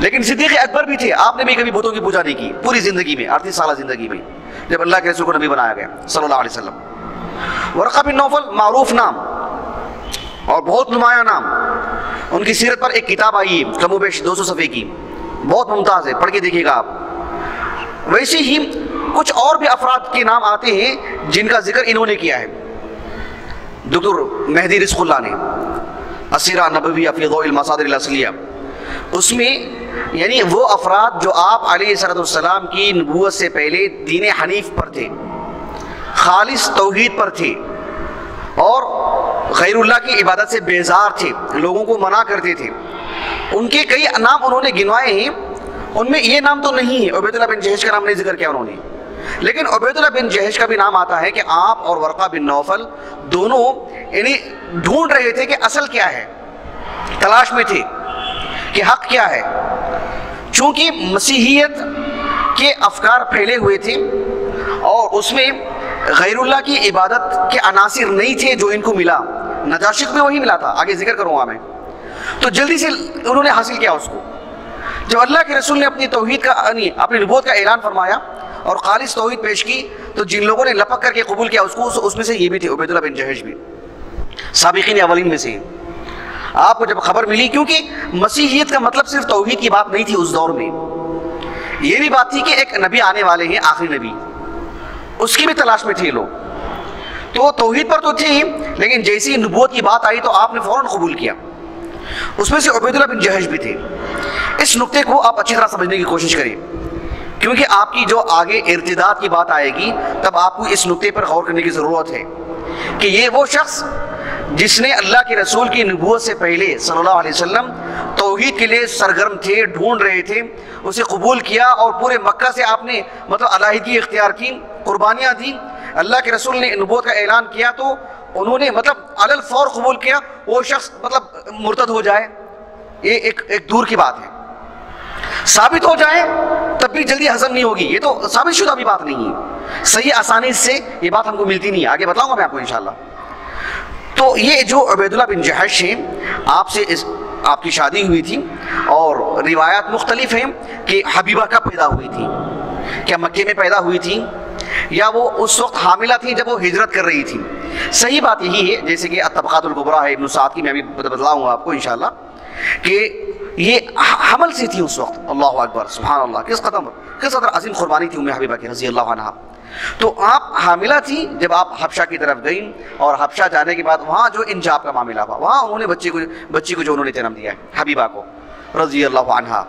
لیکن صدیق اکبر بھی تھے، آپ نے بھی کبھی بتوں کی پوجا نہیں کی پوری زندگی میں، اڑتیس سالہ زندگی میں جب اللہ کے رسول کو نبی بنایا گیا صلی اللہ علیہ وسلم. ورقہ بن نوفل معروف نام اور بہت نمایاں نام، ان کی سیرت پر ایک کتاب آئی ہے کم و بیش دو سو صفحے کی، بہت ممتاز ہے، پڑھ کے دیکھیے گا آپ. ویسے ہی کچھ اور بھی افراد کے نام آتے ہیں جن کا ذکر انہوں نے کیا ہے دکتور مہدی رزق اللہ نے السیران نبویہ فی ضوء المصادر الاصلیہ، اس میں یعنی وہ افراد جو آپ علیہ السلام کی نبوت سے پہلے دین حنیف پر تھے، خالص توحید پر تھے اور غیر اللہ کی عبادت سے بیزار تھے، لوگوں کو منع کرتے تھے، ان کے کئی نام انہوں نے گنوائے ہیں. ان میں یہ نام تو نہیں ہے، عبید اللہ بن جہش کا نام نہیں ذکر کیا انہوں نے، لیکن عبید اللہ بن جہش کا بھی نام آتا ہے کہ آپ اور ورقہ بن نوفل دونوں یعنی ڈھونڈ رہے تھے کہ اصل کیا ہے، تلاش میں تھے کہ حق کیا ہے. چونکہ مسیحیت کے افکار پھیلے ہوئے تھے اور اس میں غیر اللہ کی عبادت کے عناصر نہیں تھے جو ان کو ملا، نجاشت میں وہی ملا تھا، آگے ذکر کروں گا میں. تو جلدی سے انہوں نے حاصل کیا اس کو. جب اللہ کے رسول نے اپنی توحید کا اپنی نبوت کا اعلان فرمایا اور خالص توحید پیش کی تو جن لوگوں نے لپک کر کے قبول کیا اس کو، اس میں سے یہ بھی تھے عبید اللہ بن جہش بھی، سابقین اولین میں سے. آپ کو جب خبر ملی، کیونکہ مسیحیت کا مطلب صرف توحید کی بات نہیں تھی اس دور میں، یہ بھی بات تھی کہ ایک نبی آنے والے ہیں آخری نبی, اس کی بھی تلاش میں تھے لوگ. تو توحید پر تو تھی, لیکن جیسی نبوت کی بات آئی تو آپ نے فوراً قبول کیا. اس میں سے عبداللہ بن جہش بھی تھے. اس نقطے کو آپ اچھی طرح سمجھنے کی کوشش کریں, کیونکہ آپ کی جو آگے ارتداد کی بات آئے گی تب آپ کو اس نقطے پر غور کرنے کی ضرورت ہے کہ یہ وہ شخص جس نے اللہ کے رسول کی نبوت سے پہلے صلی اللہ علیہ وسلم توحید کے لیے سرگرم تھے, ڈھونڈ رہے تھے, اسے قبول کیا اور پورے مکہ سے آپ نے مطلب علیحدگی اختیار کی, قربانیاں دیں. اللہ کے رسول نے نبوت کا اعلان کیا تو انہوں نے مطلب علی الفور قبول کیا. وہ شخص مطلب مرتد ہو جائے یہ ایک ایک دور کی بات ہے, ثابت ہو جائے تب بھی جلدی ہضم نہیں ہوگی, یہ تو ثابت شدہ بھی بات نہیں ہے, صحیح آسانی سے یہ بات ہم کو ملتی نہیں ہے, آگے بتاؤں گا میں آپ کو انشاءاللہ. تو یہ جو عبداللہ بن جحش ہیں, آپ سے اس آپ کی شادی ہوئی تھی اور روایات مختلف ہیں کہ حبیبہ کب پیدا ہوئی تھی, کیا مکے میں پیدا ہوئی تھی یا وہ اس وقت حاملہ تھی جب وہ ہجرت کر رہی تھی. صحیح بات یہی ہے جیسے کہ طبقات الکبریٰ ہے ابن سعد کی, میں ابھی بتلاؤں گا آپ کو انشاءاللہ, کہ یہ حمل سے تھی اس وقت. اللہ اکبر, سبحان اللہ, کس قدر کس قدر عظیم قربانی تھی ام حبیبہ کی رضی اللہ عنہ. تو آپ حاملہ تھی جب آپ حبشہ کی طرف گئیں, اور حبشہ جانے کے بعد وہاں جو انجاب کا معاملہ ہوا, وہاں انہوں نے بچے کو بچی کو جو انہوں نے جنم دیا ہے حبیبہ کو رضی اللہ عنہ.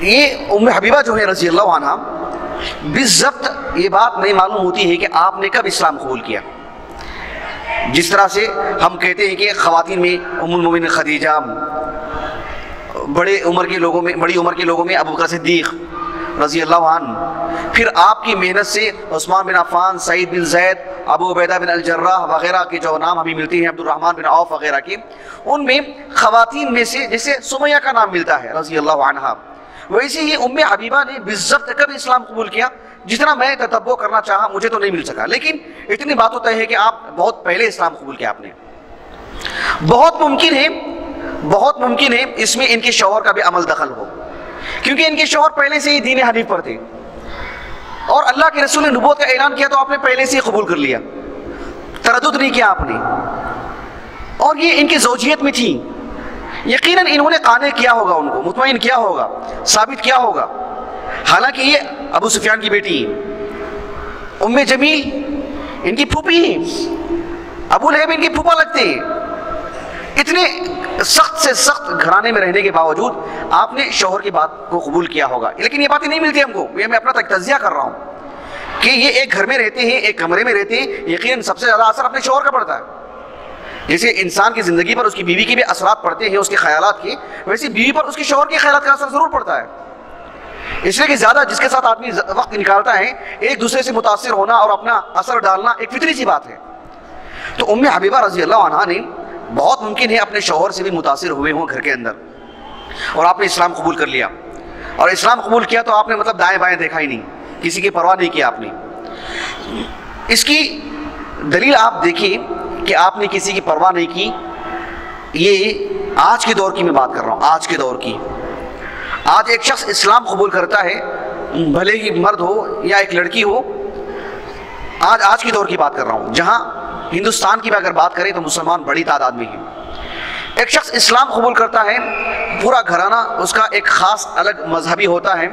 یہ ام حبیبہ جو ہے رضی اللہ عنہ بالضبط یہ بات نہیں معلوم ہوتی ہے کہ آپ نے کب اسلام قبول کیا. جس طرح سے ہم کہتے ہیں کہ خواتین میں ام المومنین خدیجہ, بڑے عمر کے لوگوں میں بڑی عمر کے لوگوں میں ابو بکر صدیق رضی اللہ عنہ, پھر آپ کی محنت سے عثمان بن عفان, سعید بن زید, ابو عبیدہ بن الجراح وغیرہ کے جو نام ہمیں ملتے ہیں, عبد الرحمن بن عوف وغیرہ کے, ان میں خواتین میں سے جیسے سمیہ کا نام ملتا ہے رضی اللہ عنہ, ویسے ہی ام حبیبہ نے بالضبط کب اسلام قبول کیا. جتنا میں تتبع کرنا چاہا مجھے تو نہیں مل سکا, لیکن اتنی بات ہوتا ہے کہ آپ بہت پہلے اسلام قبول کیا آپ نے. بہت ممکن ہے بہت ممکن ہے اس میں ان کے شوہر کا بھی عمل دخل ہو, کیونکہ ان کے شوہر پہلے سے ہی دین حنیف پر تھے, اور اللہ کے رسول نے نبوت کا اعلان کیا تو آپ نے پہلے سے ہی قبول کر لیا, تردد نہیں کیا آپ نے, اور یہ ان کی زوجیت میں تھی. یقیناً انہوں نے قانع کیا ہوگا, ان کو مطمئن کیا ہوگا, ثابت کیا ہوگا. حالانکہ یہ ابو سفیان کی بیٹی ہے, ام جمیل ان کی پھوپھی ہے, ابو لہب ان کی پھوپھا لگتے ہیں. اتنے سخت سے سخت گھرانے میں رہنے کے باوجود آپ نے شوہر کی بات کو قبول کیا ہوگا. لیکن یہ باتیں نہیں ملتی ہم کو, یہ میں اپنا تجزیہ کر رہا ہوں کہ یہ ایک گھر میں رہتے ہیں, ایک کمرے میں رہتے ہیں, یقیناً سب سے زیادہ اثر اپنے شوہر کا پڑتا ہے. جیسے انسان کی زندگی پر اس کی بیوی کے بھی اثرات پڑتے ہیں, اس کے خیالات کے, ویسے بیوی پر اس کے شوہر کے خیالات کا اثر ضرور پڑتا ہے. اس لیے کہ زیادہ جس کے ساتھ آدمی وقت نکالتا ہے, ایک دوسرے سے متاثر ہونا اور اپنا اثر ڈالنا ایک فطری سی بات ہے. تو ام حبیبہ رضی اللہ عنہ نے بہت ممکن ہے اپنے شوہر سے بھی متاثر ہوئے ہوں گھر کے اندر, اور آپ نے اسلام قبول کر لیا. اور اسلام قبول کیا تو آپ نے مطلب دائیں بائیں دیکھا ہی نہیں, کسی کی پرواہ نہیں کیا آپ نے. اس کی دلیل آپ دیکھیے کہ آپ نے کسی کی پرواہ نہیں کی. یہ آج کے دور کی میں بات کر رہا ہوں, آج کے دور کی. آج ایک شخص اسلام قبول کرتا ہے, بھلے ہی مرد ہو یا ایک لڑکی ہو, آج آج کے دور کی بات کر رہا ہوں. جہاں ہندوستان کی اگر بات کریں تو مسلمان بڑی تعداد میں ہیں. ایک شخص اسلام قبول کرتا ہے, پورا گھرانہ اس کا ایک خاص الگ مذہبی ہوتا ہے,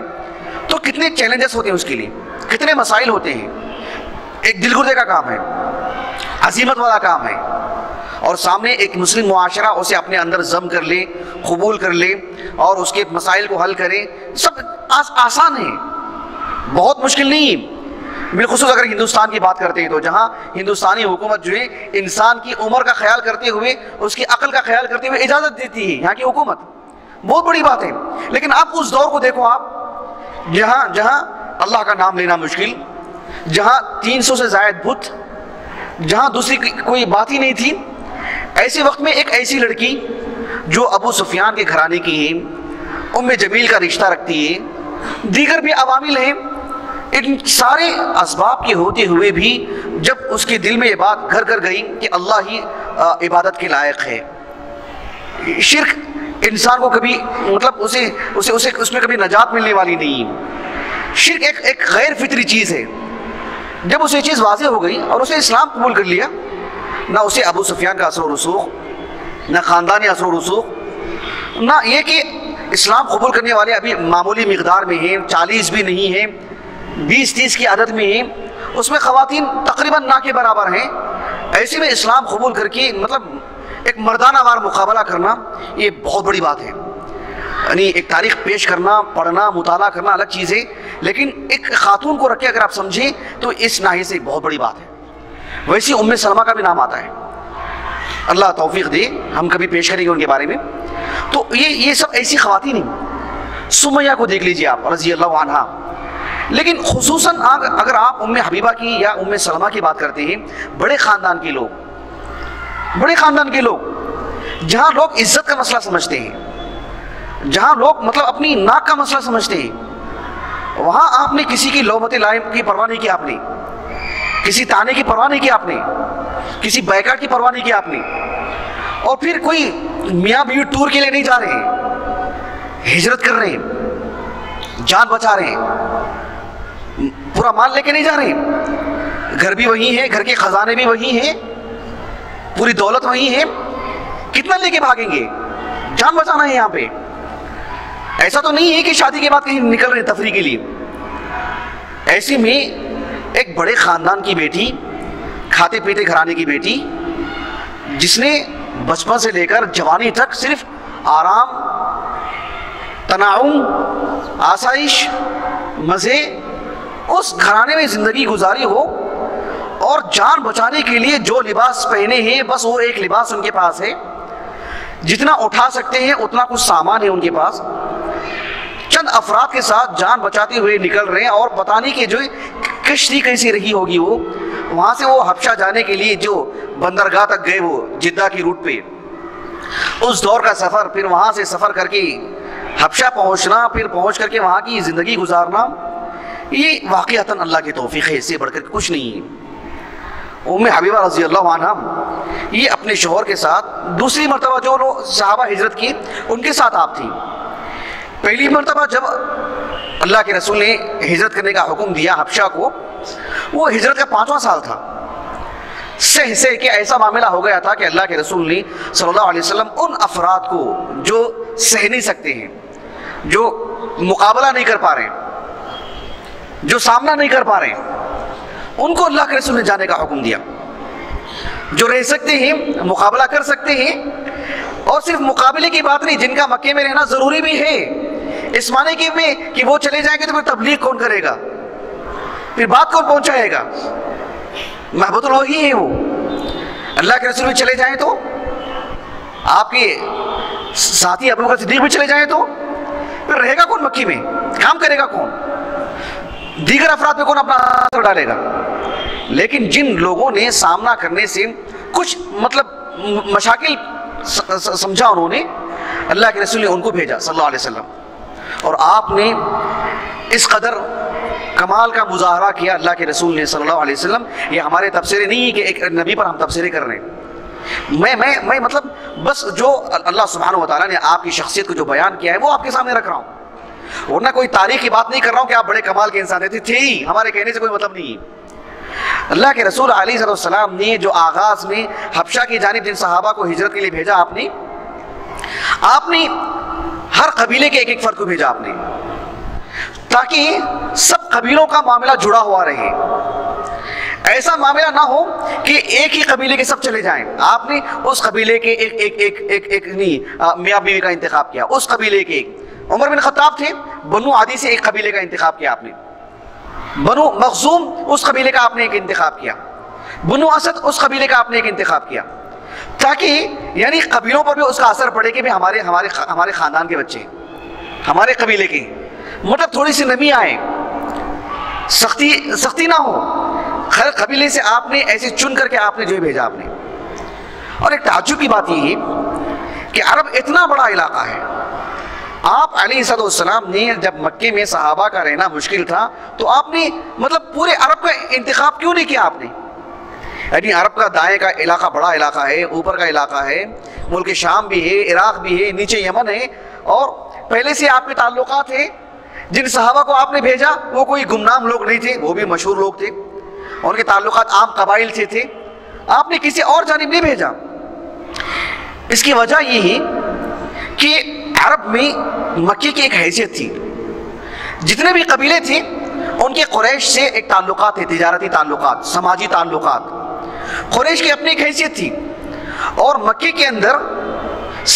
تو کتنے چیلنجز ہوتے ہیں اس کے لیے, کتنے مسائل ہوتے ہیں. ایک دل گردے کا کام ہے, عظیمت والا کام ہے, اور سامنے ایک مسلم معاشرہ اسے اپنے اندر ضم کر لے, قبول کر لے اور اس کے مسائل کو حل کرے, سب آسان ہے, بہت مشکل نہیں. بالخصوص اگر ہندوستان کی بات کرتے ہیں تو جہاں ہندوستانی حکومت جو ہے انسان کی عمر کا خیال کرتے ہوئے, اس کی عقل کا خیال کرتے ہوئے اجازت دیتی ہے, یہاں کی حکومت بہت بڑی بات ہے. لیکن آپ اس دور کو دیکھو آپ, جہاں جہاں اللہ کا نام لینا مشکل, جہاں تین سو سے زائد بت, جہاں دوسری کوئی بات ہی نہیں تھی. ایسے وقت میں ایک ایسی لڑکی جو ابو سفیان کے گھرانے کی ہے, ام جمیل کا رشتہ رکھتی ہے, دیگر بھی عوامل ہیں, ان سارے اسباب کے ہوتے ہوئے بھی جب اس کے دل میں یہ بات گھر کر گئی کہ اللہ ہی عبادت کے لائق ہے, شرک انسان کو کبھی مطلب اسے اسے اسے اس میں کبھی نجات ملنے والی نہیں. شرک ایک ایک غیر فطری چیز ہے. جب اسے چیز واضح ہو گئی اور اسے اسلام قبول کر لیا, نہ اسے ابو سفیان کا اثر و رسوخ, نہ خاندانی اثر و رسوخ, نہ یہ کہ اسلام قبول کرنے والے ابھی معمولی مقدار میں ہیں، چالیس بھی نہیں ہیں، بیس تیس کی عدد میں ہیں، اس میں خواتین تقریباً نہ کے برابر ہیں. ایسے میں اسلام قبول کر کے مطلب ایک مردانہ وار مقابلہ کرنا یہ بہت بڑی بات ہے. یعنی ایک تاریخ پیش کرنا، پڑھنا، مطالعہ کرنا الگ چیز ہے، لیکن ایک خاتون کو رکھ کے اگر آپ سمجھیں تو اس ناحیے سے بہت بڑی بات ہے. ویسے ام سلمہ کا بھی نام آتا ہے، اللہ توفیق دے، ہم کبھی پیش کریں گے ان کے بارے میں. تو یہ یہ سب ایسی خواتین ہیں. سمیہ کو دیکھ لیجئے آپ رضی اللہ عنہ، لیکن خصوصاً اگر آپ ام حبیبہ کی یا ام سلمہ کی بات کرتے ہیں، بڑے خاندان کے لوگ، بڑے خاندان کے لوگ جہاں لوگ عزت کا مسئلہ سمجھتے ہیں، جہاں لوگ مطلب اپنی ناک کا مسئلہ سمجھتے ہیں، وہاں آپ نے کسی کی لومتِ لائم کی پرواہ نہیں کی، آپ نے کسی تانے کی پرواہ نہیں کی، آپ نے کسی بیکاٹ کی پرواہ نہیں کی آپ نے. اور پھر کوئی میاں بیوی ٹور کے لیے نہیں جا رہے ہیں، ہجرت کر رہے ہیں، جان بچا رہے ہیں، پورا مال لے کے نہیں جا رہے ہیں، گھر بھی وہی ہے، گھر کے خزانے بھی وہی ہیں، پوری دولت وہی ہے، کتنا لے کے بھاگیں گے، جان بچانا ہے یہاں پہ. ایسا تو نہیں ہے کہ شادی کے بعد کہیں نکل رہے ہیں تفریح کے لیے. ایسے میں ایک بڑے خاندان کی بیٹی، کھاتے پیتے گھرانے کی بیٹی، جس نے بچپن سے لے کر جوانی تک صرف آرام، تناؤم، آسائش، مزے، اس گھرانے میں زندگی گزاری ہو، اور جان بچانے کے لیے جو لباس پہنے ہیں بس وہ ایک لباس ان کے پاس ہے، جتنا اٹھا سکتے ہیں اتنا کچھ سامان ہے ان کے پاس، چند افراد کے ساتھ جان بچاتے ہوئے نکل رہے ہیں. اور پتہ نہیں کہ جو کشتی کیسی رہی ہوگی، وہ وہاں سے وہ حبشہ جانے کے لیے جو بندرگاہ تک گئے، وہ جدہ کی روٹ پہ اس دور کا سفر، پھر وہاں سے سفر کر کے حبشہ پہنچنا، پھر پہنچ کر کے وہاں کی زندگی گزارنا، یہ واقعتاً اللہ کی توفیق ہے، اس سے بڑھ کر کچھ نہیں ہے. ام حبیبہ رضی اللہ عنہ یہ اپنے شوہر کے ساتھ دوسری مرتبہ جو لوگ صحابہ ہجرت کی ان کے ساتھ آپ تھیں. پہلی مرتبہ جب اللہ کے رسول نے ہجرت کرنے کا حکم دیا حبشہ کو، وہ ہجرت کا پانچواں سال تھا. سہ سہ کہ ایسا معاملہ ہو گیا تھا کہ اللہ کے رسول نے صلی اللہ علیہ وسلم ان افراد کو جو سہ نہیں سکتے ہیں، جو مقابلہ نہیں کر پا رہے ہیں، جو سامنا نہیں کر پا رہے ہیں، ان کو اللہ کے رسول نے جانے کا حکم دیا. جو رہ سکتے ہیں، مقابلہ کر سکتے ہیں، اور صرف مقابلے کی بات نہیں، جن کا مکے میں رہنا ضروری بھی ہے، اس معنی کے میں کہ وہ چلے جائیں گے تو پھر تبلیغ کون کرے گا، پھر بات کون پہنچائے گا، محبت الوحی ہے وہ. اللہ کے رسول بھی چلے جائیں تو، آپ کے ساتھی ابو بکر صدیق بھی چلے جائیں تو پھر رہے گا کون مکی میں، کام کرے گا کون، دیگر افراد میں کون اپنا ہاتھ ڈالے گا. لیکن جن لوگوں نے سامنا کرنے سے کچھ مطلب مشاکل سمجھا انہوں نے، اللہ کے رسول نے ان کو بھیجا صلی اللہ علیہ وسلم، اور آپ نے اس قدر کمال کا مظاہرہ کیا اللہ کے رسول نے صلی اللہ علیہ وسلم. یہ ہمارے تبصرے نہیں ہیں کہ ایک نبی پر ہم تبصرے کر رہے ہیں. میں میں میں مطلب بس جو اللہ سبحانہ و تعالیٰ نے آپ کی شخصیت کو جو بیان کیا ہے وہ آپ کے سامنے رکھ رہا ہوں، ورنہ کوئی تاریخ کی بات نہیں کر رہا ہوں کہ آپ بڑے کمال کے انسان تھے تھے ہی ہمارے کہنے سے کوئی مطلب نہیں. اللہ کے رسول علیہ السلام نے جو آغاز میں حبشہ کی جانب جن صحابہ کو ہجرت کے لیے بھیجا، آپ نے آپ نے ہر قبیلے کے ایک ایک فرد کو بھیجا آپ نے، تاکہ سب قبیلوں کا معاملہ جڑا ہوا رہے، ایسا معاملہ نہ ہو کہ ایک ہی قبیلے کے سب چلے جائیں. آپ نے اس قبیلے کے ایک ایک ایک ایک ایک نہیں میاں بیوی کا انتخاب کیا، اس قبیلے کے ایک عمر بن خطاب تھے، بنو عادی سے ایک قبیلے کا انتخاب کیا آپ نے، بنو مخزوم اس قبیلے کا آپ نے ایک انتخاب کیا، بنو اسد اس قبیلے کا آپ نے ایک انتخاب کیا، تاکہ یعنی قبیلوں پر بھی اس کا اثر پڑے کہ بھی ہمارے ہمارے ہمارے خاندان کے بچے ہمارے قبیلے کے، مطلب تھوڑی سی نمی آئے، سختی سختی نہ ہو. ہر قبیلے سے آپ نے ایسے چن کر کے آپ نے جو بھیجا آپ نے. اور ایک تعجب کی بات یہ ہے کہ عرب اتنا بڑا علاقہ ہے، آپ علیہ السلام نے جب مکے میں صحابہ کا رہنا مشکل تھا تو آپ نے مطلب پورے عرب کا انتخاب کیوں نہیں کیا آپ نے؟ یعنی عرب کا دائیں کا علاقہ بڑا علاقہ ہے، اوپر کا علاقہ ہے، ملک شام بھی ہے، عراق بھی ہے، نیچے یمن ہے، اور پہلے سے آپ کے تعلقات ہیں. جن صحابہ کو آپ نے بھیجا وہ کوئی گمنام لوگ نہیں تھے، وہ بھی مشہور لوگ تھے، ان کے تعلقات عام قبائل سے تھے، آپ نے کسی اور جانب نہیں بھیجا. اس کی وجہ یہ ہے کہ عرب میں مکی کی ایک حیثیت تھی، جتنے بھی قبیلے تھے ان کے قریش سے ایک تعلقات تھے، تجارتی تعلقات، سماجی تعلقات، قریش کی اپنی ایک حیثیت تھی، اور مکے کے اندر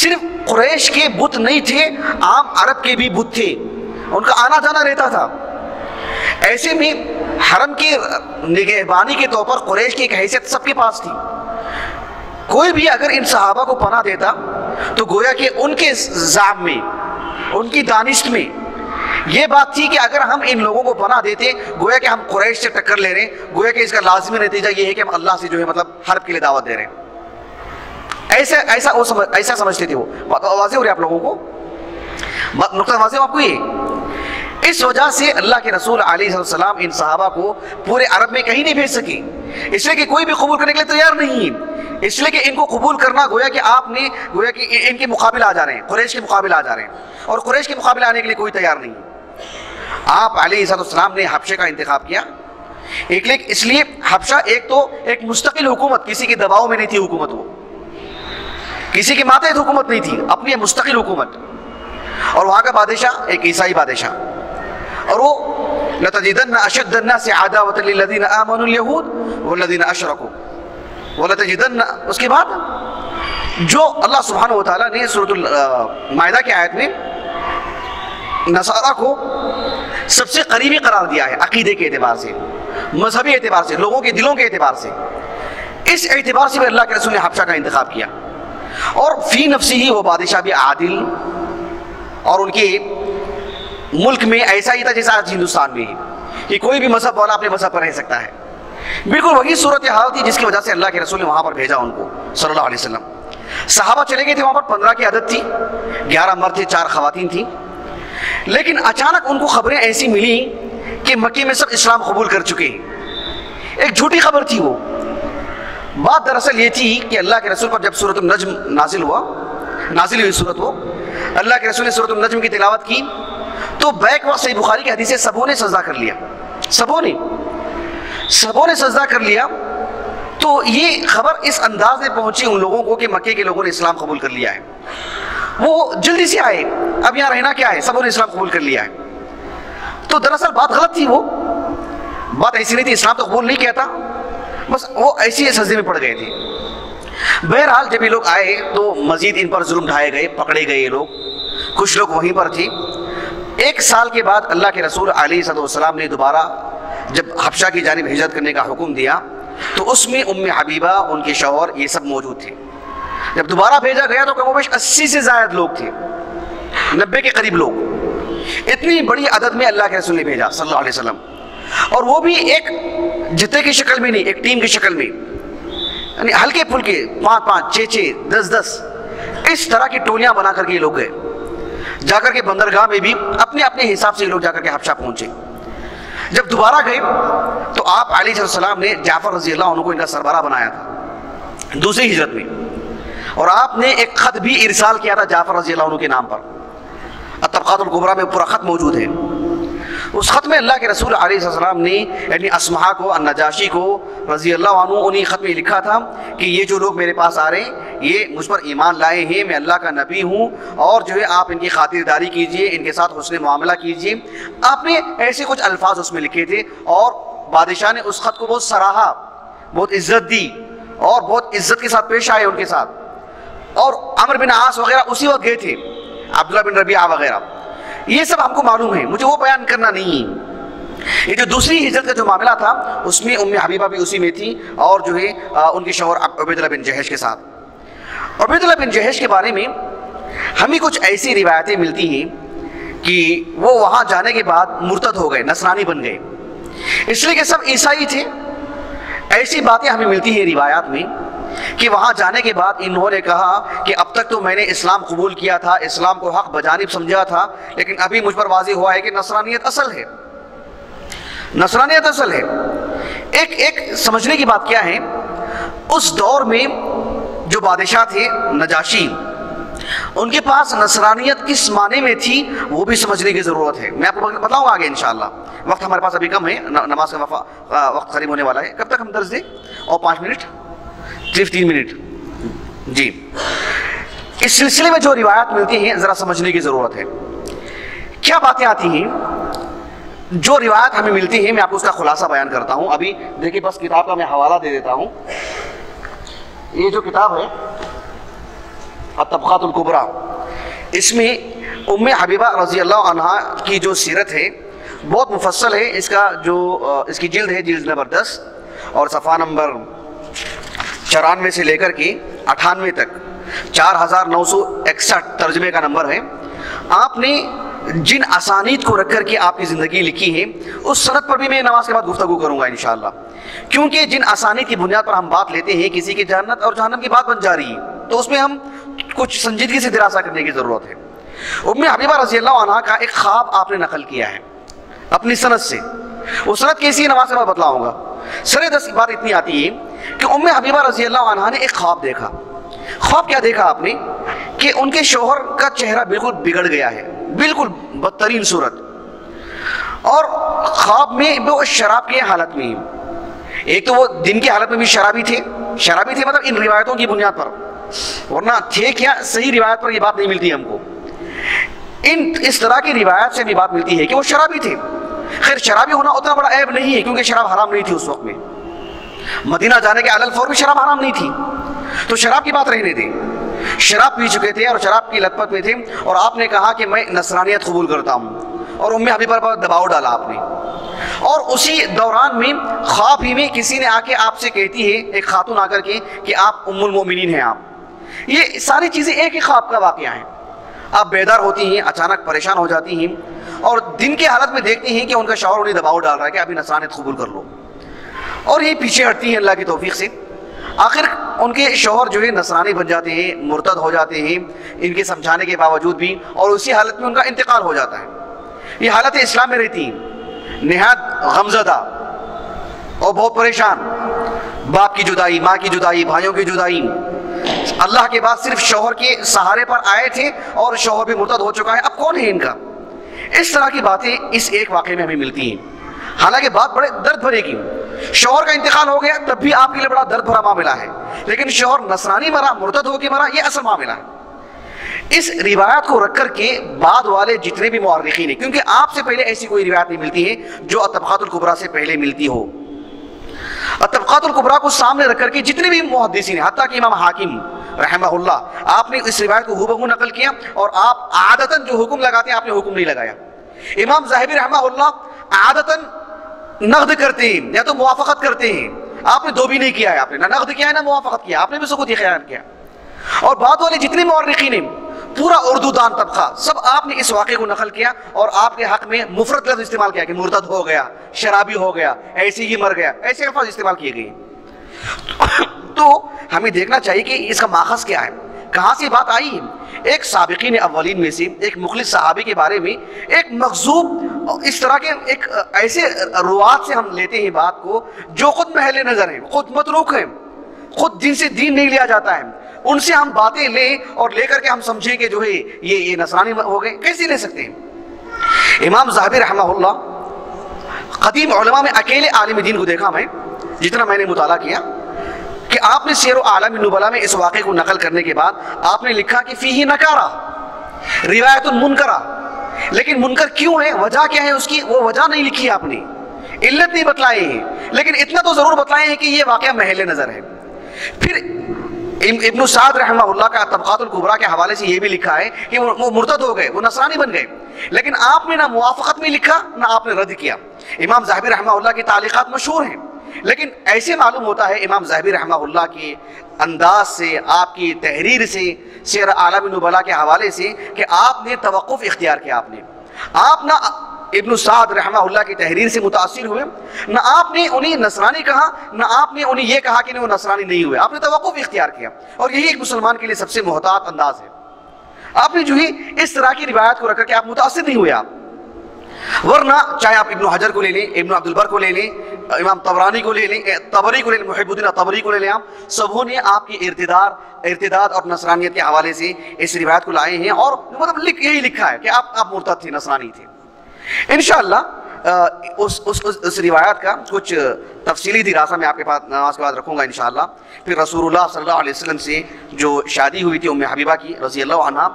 صرف قریش کے بت نہیں تھے، عام عرب کے بھی بت تھے، ان کا آنا جانا رہتا تھا۔ ایسے میں حرم کی نگہبانی کے طور پر قریش کی ایک حیثیت سب کے پاس تھی، کوئی بھی اگر ان صحابہ کو پناہ دیتا تو گویا کہ ان کے زعم میں، ان کی دانست میں یہ بات تھی کہ اگر ہم ان لوگوں کو پناہ دیتے گویا کہ ہم قریش سے ٹکر لے رہے ہیں، گویا کہ اس کا لازمی نتیجہ یہ ہے کہ ہم اللہ سے جو ہے مطلب حرب کے لیے دعوت دے رہے ہیں، ایسا ایسا وہ سمجھ ایسا سمجھتے تھے۔ وہ بات واضح ہو رہی ہے آپ لوگوں کو، نقطہ واضح ہو آپ کو؟ یہ اس وجہ سے اللہ کے رسول علیہ السلام ان صحابہ کو پورے عرب میں کہیں نہیں بھیج سکے، اس لیے کہ کوئی بھی قبول کرنے کے لیے تیار نہیں، اس لیے کہ ان کو قبول کرنا گویا کہ آپ نے گویا کہ ان کے مقابل آ جا رہے ہیں، قریش کے مقابل آ جا رہے ہیں، اور قریش کے مقابل آنے کے لیے کوئی تیار نہیں۔ آپ علیہ السلام نے حبشہ کا انتخاب کیا، ایک لیے اس لیے حبشہ ایک تو ایک مستقل حکومت، کسی کے دباؤ میں نہیں تھی حکومت، وہ کسی کی ماتحت حکومت نہیں تھی، اپنی مستقل حکومت، اور وہاں کا بادشاہ ایک عیسائی بادشاہ، اور وہ لَتَجِدَنَّ أَشَدَّ النَّاسِ عَدَاوَةً لِّلَّذِينَ آمَنُوا الْيَهُودَ وَالَّذِينَ أَشْرَكُوا وَلَتَجِدَنَّ، اس کے بعد جو اللہ سبحانہ وتعالیٰ نے سورۃ المائدہ کی آیت میں نصارہ کو سب سے قریبی قرار دیا ہے، عقیدے کے اعتبار سے، مذہبی اعتبار سے، لوگوں کے دلوں کے اعتبار سے، اس اعتبار سے بھی اللہ کے رسول نے حبشہ کا انتخاب کیا، اور فی نفسی ہی وہ بادشاہ بھی عادل، اور ان کے ملک میں ایسا ہی تھا جیسا آج ہندوستان میں ہے کہ کوئی بھی مذہب والا اپنے مذہب پر رہ سکتا ہے، بالکل وہی صورتحال تھی جس کی وجہ سے اللہ کے رسول نے وہاں پر بھیجا ان کو صلی اللہ علیہ وسلم۔ صحابہ چلے گئے تھے وہاں پر، پندرہ کی عدد تھی، گیارہ مرد تھے، چار خواتین تھیں، لیکن اچانک ان کو خبریں ایسی ملیں کہ مکے میں سب اسلام قبول کر چکے ہیں، ایک جھوٹی خبر تھی وہ۔ بات دراصل یہ تھی کہ اللہ کے رسول پر جب سورۃ النجم نازل ہوا نازل ہوئی سورت، وہ اللہ کے رسول نے سورۃ النجم کی تلاوت کی تو بیک وقت صحیح بخاری کی حدیث سے سبوں نے سجدہ کر لیا، سبوں نے سبوں نے سجدہ کر لیا، تو یہ خبر اس انداز میں پہنچی ان لوگوں کو کہ مکے کے لوگوں نے اسلام قبول کر لیا ہے، وہ جلدی سے آئے، اب یہاں رہنا کیا ہے، سبوں نے اسلام قبول کر لیا ہے۔ تو دراصل بات غلط تھی، وہ بات ایسی نہیں تھی، اسلام تو قبول نہیں کیا تھا، بس وہ ایسی ہی سجدے میں پڑ گئے تھے۔ بہرحال جب یہ لوگ آئے تو مزید ان پر ظلم ڈھائے گئے، پکڑے گئے یہ لوگ، کچھ لوگ وہیں پر تھے۔ ایک سال کے بعد اللہ کے رسول علیہ السلام نے دوبارہ جب حبشہ کی جانب ہجرت کرنے کا حکم دیا تو اس میں ام حبیبہ، ان کے شوہر، یہ سب موجود تھے۔ جب دوبارہ بھیجا گیا تو کم و بیش اسی سے زائد لوگ تھے، نبے کے قریب لوگ، اتنی بڑی عدد میں اللہ کے رسول نے بھیجا صلی اللہ علیہ وسلم، اور وہ بھی ایک جتھے کی شکل میں نہیں، ایک ٹیم کی شکل میں، یعنی ہلکے پھلکے پانچ پانچ چھ چھ دس دس اس طرح کی ٹولیاں بنا کر کے یہ لوگ گئے، جا کر کے بندرگاہ میں بھی اپنے اپنے حساب سے یہ لوگ جا کر کے حبشہ پہنچے۔ جب دوبارہ گئے تو آپ علیہ السلام نے جعفر رضی اللہ عنہ کو ان کا سربراہ بنایا تھا دوسری ہجرت میں، اور آپ نے ایک خط بھی ارسال کیا تھا جعفر رضی اللہ عنہ کے نام پر، طبقات الکبریٰ میں پورا خط موجود ہے۔ اس خط میں اللہ کے رسول علیہ السلام نے یعنی اسمہا کو، النجاشی کو رضی اللہ عنہ، انہیں خط میں لکھا تھا کہ یہ جو لوگ میرے پاس آ رہے ہیں یہ مجھ پر ایمان لائے ہیں، میں اللہ کا نبی ہوں، اور جو ہے آپ ان کی خاطرداری کیجئے، ان کے ساتھ حسن معاملہ کیجئے۔ آپ نے ایسے کچھ الفاظ اس میں لکھے تھے، اور بادشاہ نے اس خط کو بہت سراہا، بہت عزت دی، اور بہت عزت کے ساتھ پیش آئے ان کے ساتھ، اور عمرو بن عاص وغیرہ اسی وقت گئے تھے، عبداللہ بن ربیعہ وغیرہ، یہ سب ہم کو معلوم ہے، مجھے وہ بیان کرنا نہیں ہے۔ یہ جو دوسری ہجرت کا جو معاملہ تھا اس میں ام حبیبہ بھی اسی میں تھی، اور جو ہے ان کے شوہر عبداللہ بن جہش کے ساتھ۔ عبداللہ بن جہش کے بارے میں ہمیں کچھ ایسی روایتیں ملتی ہیں کہ وہ وہاں جانے کے بعد مرتد ہو گئے، نصرانی بن گئے، اس لیے کہ سب عیسائی تھے۔ ایسی باتیں ہمیں ملتی ہیں روایات میں کہ وہاں جانے کے بعد انہوں نے کہا کہ اب تک تو میں نے اسلام قبول کیا تھا، اسلام کو حق بجانب سمجھا تھا، لیکن ابھی مجھ پر واضح ہوا ہے کہ نصرانیت اصل ہے، نصرانیت اصل ہے۔ ایک ایک سمجھنے کی بات کیا ہے، اس دور میں جو بادشاہ تھے نجاشی، ان کے پاس نصرانیت کس معنی میں تھی وہ بھی سمجھنے کی ضرورت ہے، میں آپ کو بتاؤں گا آگے انشاءاللہ۔ وقت ہمارے پاس ابھی کم ہے، نماز کا وقت قریب ہونے والا ہے، کب تک ہم درس دیں؟ اور پانچ منٹ، صرف تین منٹ جی۔ اس سلسلے میں جو روایات ملتی ہیں ذرا سمجھنے کی ضرورت ہے. کیا باتیں آتی ہیں جو روایت ہمیں ملتی ہیں؟ میں آپ کو اس کا خلاصہ بیان کرتا ہوں. ابھی دیکھیے بس کتاب کا میں حوالہ دے دیتا ہوں. یہ جو کتاب ہے طبقات الکبریٰ، اس میں ام حبیبہ رضی اللہ عنہا کی جو سیرت ہے بہت مفصل ہے. اس کا جو اس کی جلد ہے جلد نمبر دس اور صفحہ نمبر چورانوے سے لے کر کے اٹھانوے تک چار ہزار نو سو اکسٹھ ترجمے کا نمبر ہے. آپ نے جن اسانید کو رکھ کر کے آپ کی زندگی لکھی ہے اس سند پر بھی میں نماز کے بعد گفتگو کروں گا انشاءاللہ، کیونکہ جن اسانید کی بنیاد پر ہم بات لیتے ہیں کسی کی جنت اور جہنم کی بات بن جا رہی ہے تو اس میں ہم کچھ سنجیدگی سے دراسہ کرنے کی ضرورت ہے. ام حبیبہ رضی اللہ عنہ کا ایک خواب آپ نے نقل کیا ہے اپنی سند سے. وہ سند کیسی نماز کے بعد بتلاؤں گا. سر دس بات اتنی آتی ہے کہ ام حبیبہ رضی اللہ عنہ نے ایک خواب دیکھا. خواب کیا دیکھا آپ نے؟ کہ ان کے شوہر کا چہرہ بالکل بگڑ گیا ہے، بالکل بدترین صورت، اور خواب میں وہ شراب کی حالت میں. ایک تو وہ دن کی حالت میں بھی شرابی تھے، شرابی تھے مطلب ان روایتوں کی بنیاد پر، ورنہ تھے کیا صحیح روایت پر یہ بات نہیں ملتی ہم کو. ان اس طرح کی روایت سے بھی بات ملتی ہے کہ وہ شرابی تھے. خیر شرابی ہونا اتنا بڑا عیب نہیں ہے کیونکہ شراب حرام نہیں تھی اس وقت میں، مدینہ جانے کے علی الفور بھی شراب حرام نہیں تھی، تو شراب کی بات رہنے دیں. شراب پی چکے تھے اور شراب کی لت پت میں تھے، اور آپ نے کہا کہ میں نصرانیت قبول کرتا ہوں، اور ام حبیبہ پر دباؤ ڈالا آپ نے. اور اسی دوران میں خواب ہی میں کسی نے آ کے آپ سے کہتی ہے، ایک خاتون آ کر کے، کہ آپ ام المومنین ہیں. آپ یہ ساری چیزیں ایک ہی خواب کا واقعہ ہیں. آپ بیدار ہوتی ہیں، اچانک پریشان ہو جاتی ہیں، اور دن کی حالت میں دیکھتی ہیں کہ ان کا شوہر انہیں دباؤ ڈال رہا ہے کہ ابھی نصرانیت قبول کر لو، اور یہ پیچھے ہٹتی ہیں اللہ کی توفیق سے. آخر ان کے شوہر جو ہے نصرانی بن جاتے ہیں، مرتد ہو جاتے ہیں ان کے سمجھانے کے باوجود بھی، اور اسی حالت میں ان کا انتقال ہو جاتا ہے. یہ حالت اسلام میں رہتی ہیں، نہایت غمزدہ اور بہت پریشان. باپ کی جدائی، ماں کی جدائی، بھائیوں کی جدائی، اللہ کے بعد صرف شوہر کے سہارے پر آئے تھے اور شوہر بھی مرتد ہو چکا ہے، اب کون ہے ان کا؟ اس طرح کی باتیں اس ایک واقعے میں ہمیں ملتی ہیں. حالانکہ بات بڑے درد بھرے کی، شوہر کا انتقال ہو گیا تب بھی آپ کے لیے بڑا درد بھرا معاملہ ہے، لیکن شوہر نصرانی مرا، مرتد ہو کے مرا، یہ اصل معاملہ ہے. اس روایت کو رکھ کر کے بعد والے جتنے بھی مورخین ہیں، کیونکہ آپ سے پہلے ایسی کوئی روایت نہیں ملتی ہے جو طبقات الکبریٰ سے پہلے ملتی ہو. طبقات الکبریٰ کو سامنے رکھ کر کے جتنے بھی محدثین ہیں، حتیٰ کہ امام حاکم رحمہ اللہ، آپ نے اس روایت کو ہو بہو نقل کیا، اور آپ عادتاً جو حکم لگاتے ہیں آپ نے حکم نہیں لگایا. امام ذہبی رحمہ اللہ عادتاً نقد کرتے ہیں یا تو موافقت کرتے ہیں، آپ نے دو بھی نہیں کیا ہے. آپ نے نہ نقد کیا ہے نہ موافقت کیا، آپ نے بھی سکوت اختیار کیا. اور بعد والے جتنے مورخین ہیں، پورا اردو دان طبقہ، سب آپ نے اس واقعے کو نقل کیا، اور آپ کے حق میں مفرد لفظ استعمال کیا کہ مرتد ہو گیا، شرابی ہو گیا، ایسے ہی مر گیا، ایسے الفاظ استعمال کیے گئے. تو ہمیں دیکھنا چاہیے کہ اس کا ماخذ کیا ہے، کہاں سے بات آئی ہے. ایک سابقین اولین میں سے ایک مخلص صحابی کے بارے میں ایک مغزوب اس طرح کے ایک ایسے روات سے ہم لیتے ہیں بات کو جو خود محل نظر ہیں، خود متروک ہیں، خود جن سے دین نہیں لیا جاتا ہے، ان سے ہم باتیں لیں اور لے کر کے ہم سمجھیں کہ جو ہے یہ یہ نصرانی ہو گئے، کیسے لے سکتے ہیں؟ امام ذہبی رحمہ اللہ قدیم علماء میں اکیلے عالم دین کو دیکھا میں، جتنا میں نے مطالعہ کیا، کہ آپ نے سیر و اعلام النبلاء میں اس واقعے کو نقل کرنے کے بعد آپ نے لکھا کہ فیہ نکارہ روایت منکرہ. لیکن منکر کیوں ہے، وجہ کیا ہے اس کی، وہ وجہ نہیں لکھی آپ نے، علت نہیں بتلائی ہے، لیکن اتنا تو ضرور بتلائے ہیں کہ یہ واقعہ محل نظر ہے. پھر ابن سعد رحمہ اللہ کا طبقات الکبریٰ کے حوالے سے یہ بھی لکھا ہے کہ وہ مرتد ہو گئے، وہ نصرانی بن گئے، لیکن آپ نے نہ موافقت میں لکھا نہ آپ نے رد کیا. امام ذہبی رحمہ اللہ کی تعلیقات مشہور ہیں، لیکن ایسے معلوم ہوتا ہے امام ذہبی رحمہ اللہ کے انداز سے، آپ کی تحریر سے، سیر اعلام النبلاء کے حوالے سے، کہ آپ نے توقف اختیار کیا. آپ نے آپ نہ ابن سعد رحمہ اللہ کی تحریر سے متاثر ہوئے، نہ آپ نے انہیں نصرانی کہا، نہ آپ نے انہیں یہ کہا کہ وہ نصرانی نہیں ہوئے، آپ نے توقف اختیار کیا، اور یہی ایک مسلمان کے لیے سب سے محتاط انداز ہے. آپ نے جو ہی اس طرح کی روایت کو رکھ کر کے آپ متاثر نہیں ہوئے آپ، ورنہ چاہے آپ ابن حجر کو لے لیں، ابن عبدالبر کو لے لیں، امام طبرانی کو لے لیں، طبری کو لے لیں، محب الدین طبری کو لے لیں، آپ سبوں نے آپ کی ارتداد ارتداد اور نصرانیت کے حوالے سے اس روایت کو لائے ہیں، اور مطلب یہی لکھا ہے کہ آپ آپ مرتد تھے، نصرانی تھے. انشاءاللہ اس اس اس روایات کا کچھ تفصیلی دراسہ میں آپ کے پاس نماز کے بعد رکھوں گا انشاءاللہ. پھر رسول اللہ صلی اللہ علیہ وسلم سے جو شادی ہوئی تھی ام حبیبہ کی رضی اللہ عنہ،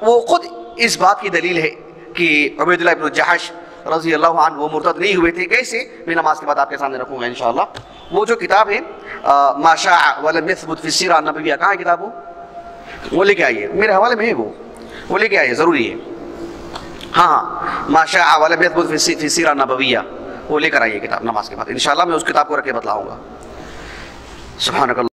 وہ خود اس بات کی دلیل ہے کہ عبداللہ بن جحش رضی اللہ عنہ وہ مرتد نہیں ہوئے تھے. کیسے، میں نماز کے بعد آپ کے سامنے رکھوں گا انشاءاللہ. وہ جو کتاب ہے ماشاع ولمثبت فی السیران نبویہ، کہاں ہے کتاب؟ وہ وہ لے کے آئیے، میرے حوالے میں ہے، وہ وہ لے کے آئیے، ضروری ہے. ہاں ہاں ماشاء ولمثبت فی السیران نبویہ، وہ لے کر آئیے کتاب نماز کے بعد انشاءاللہ. میں اس کتاب کو رکھ کے بتلاؤں گا. سبحانک اللہ.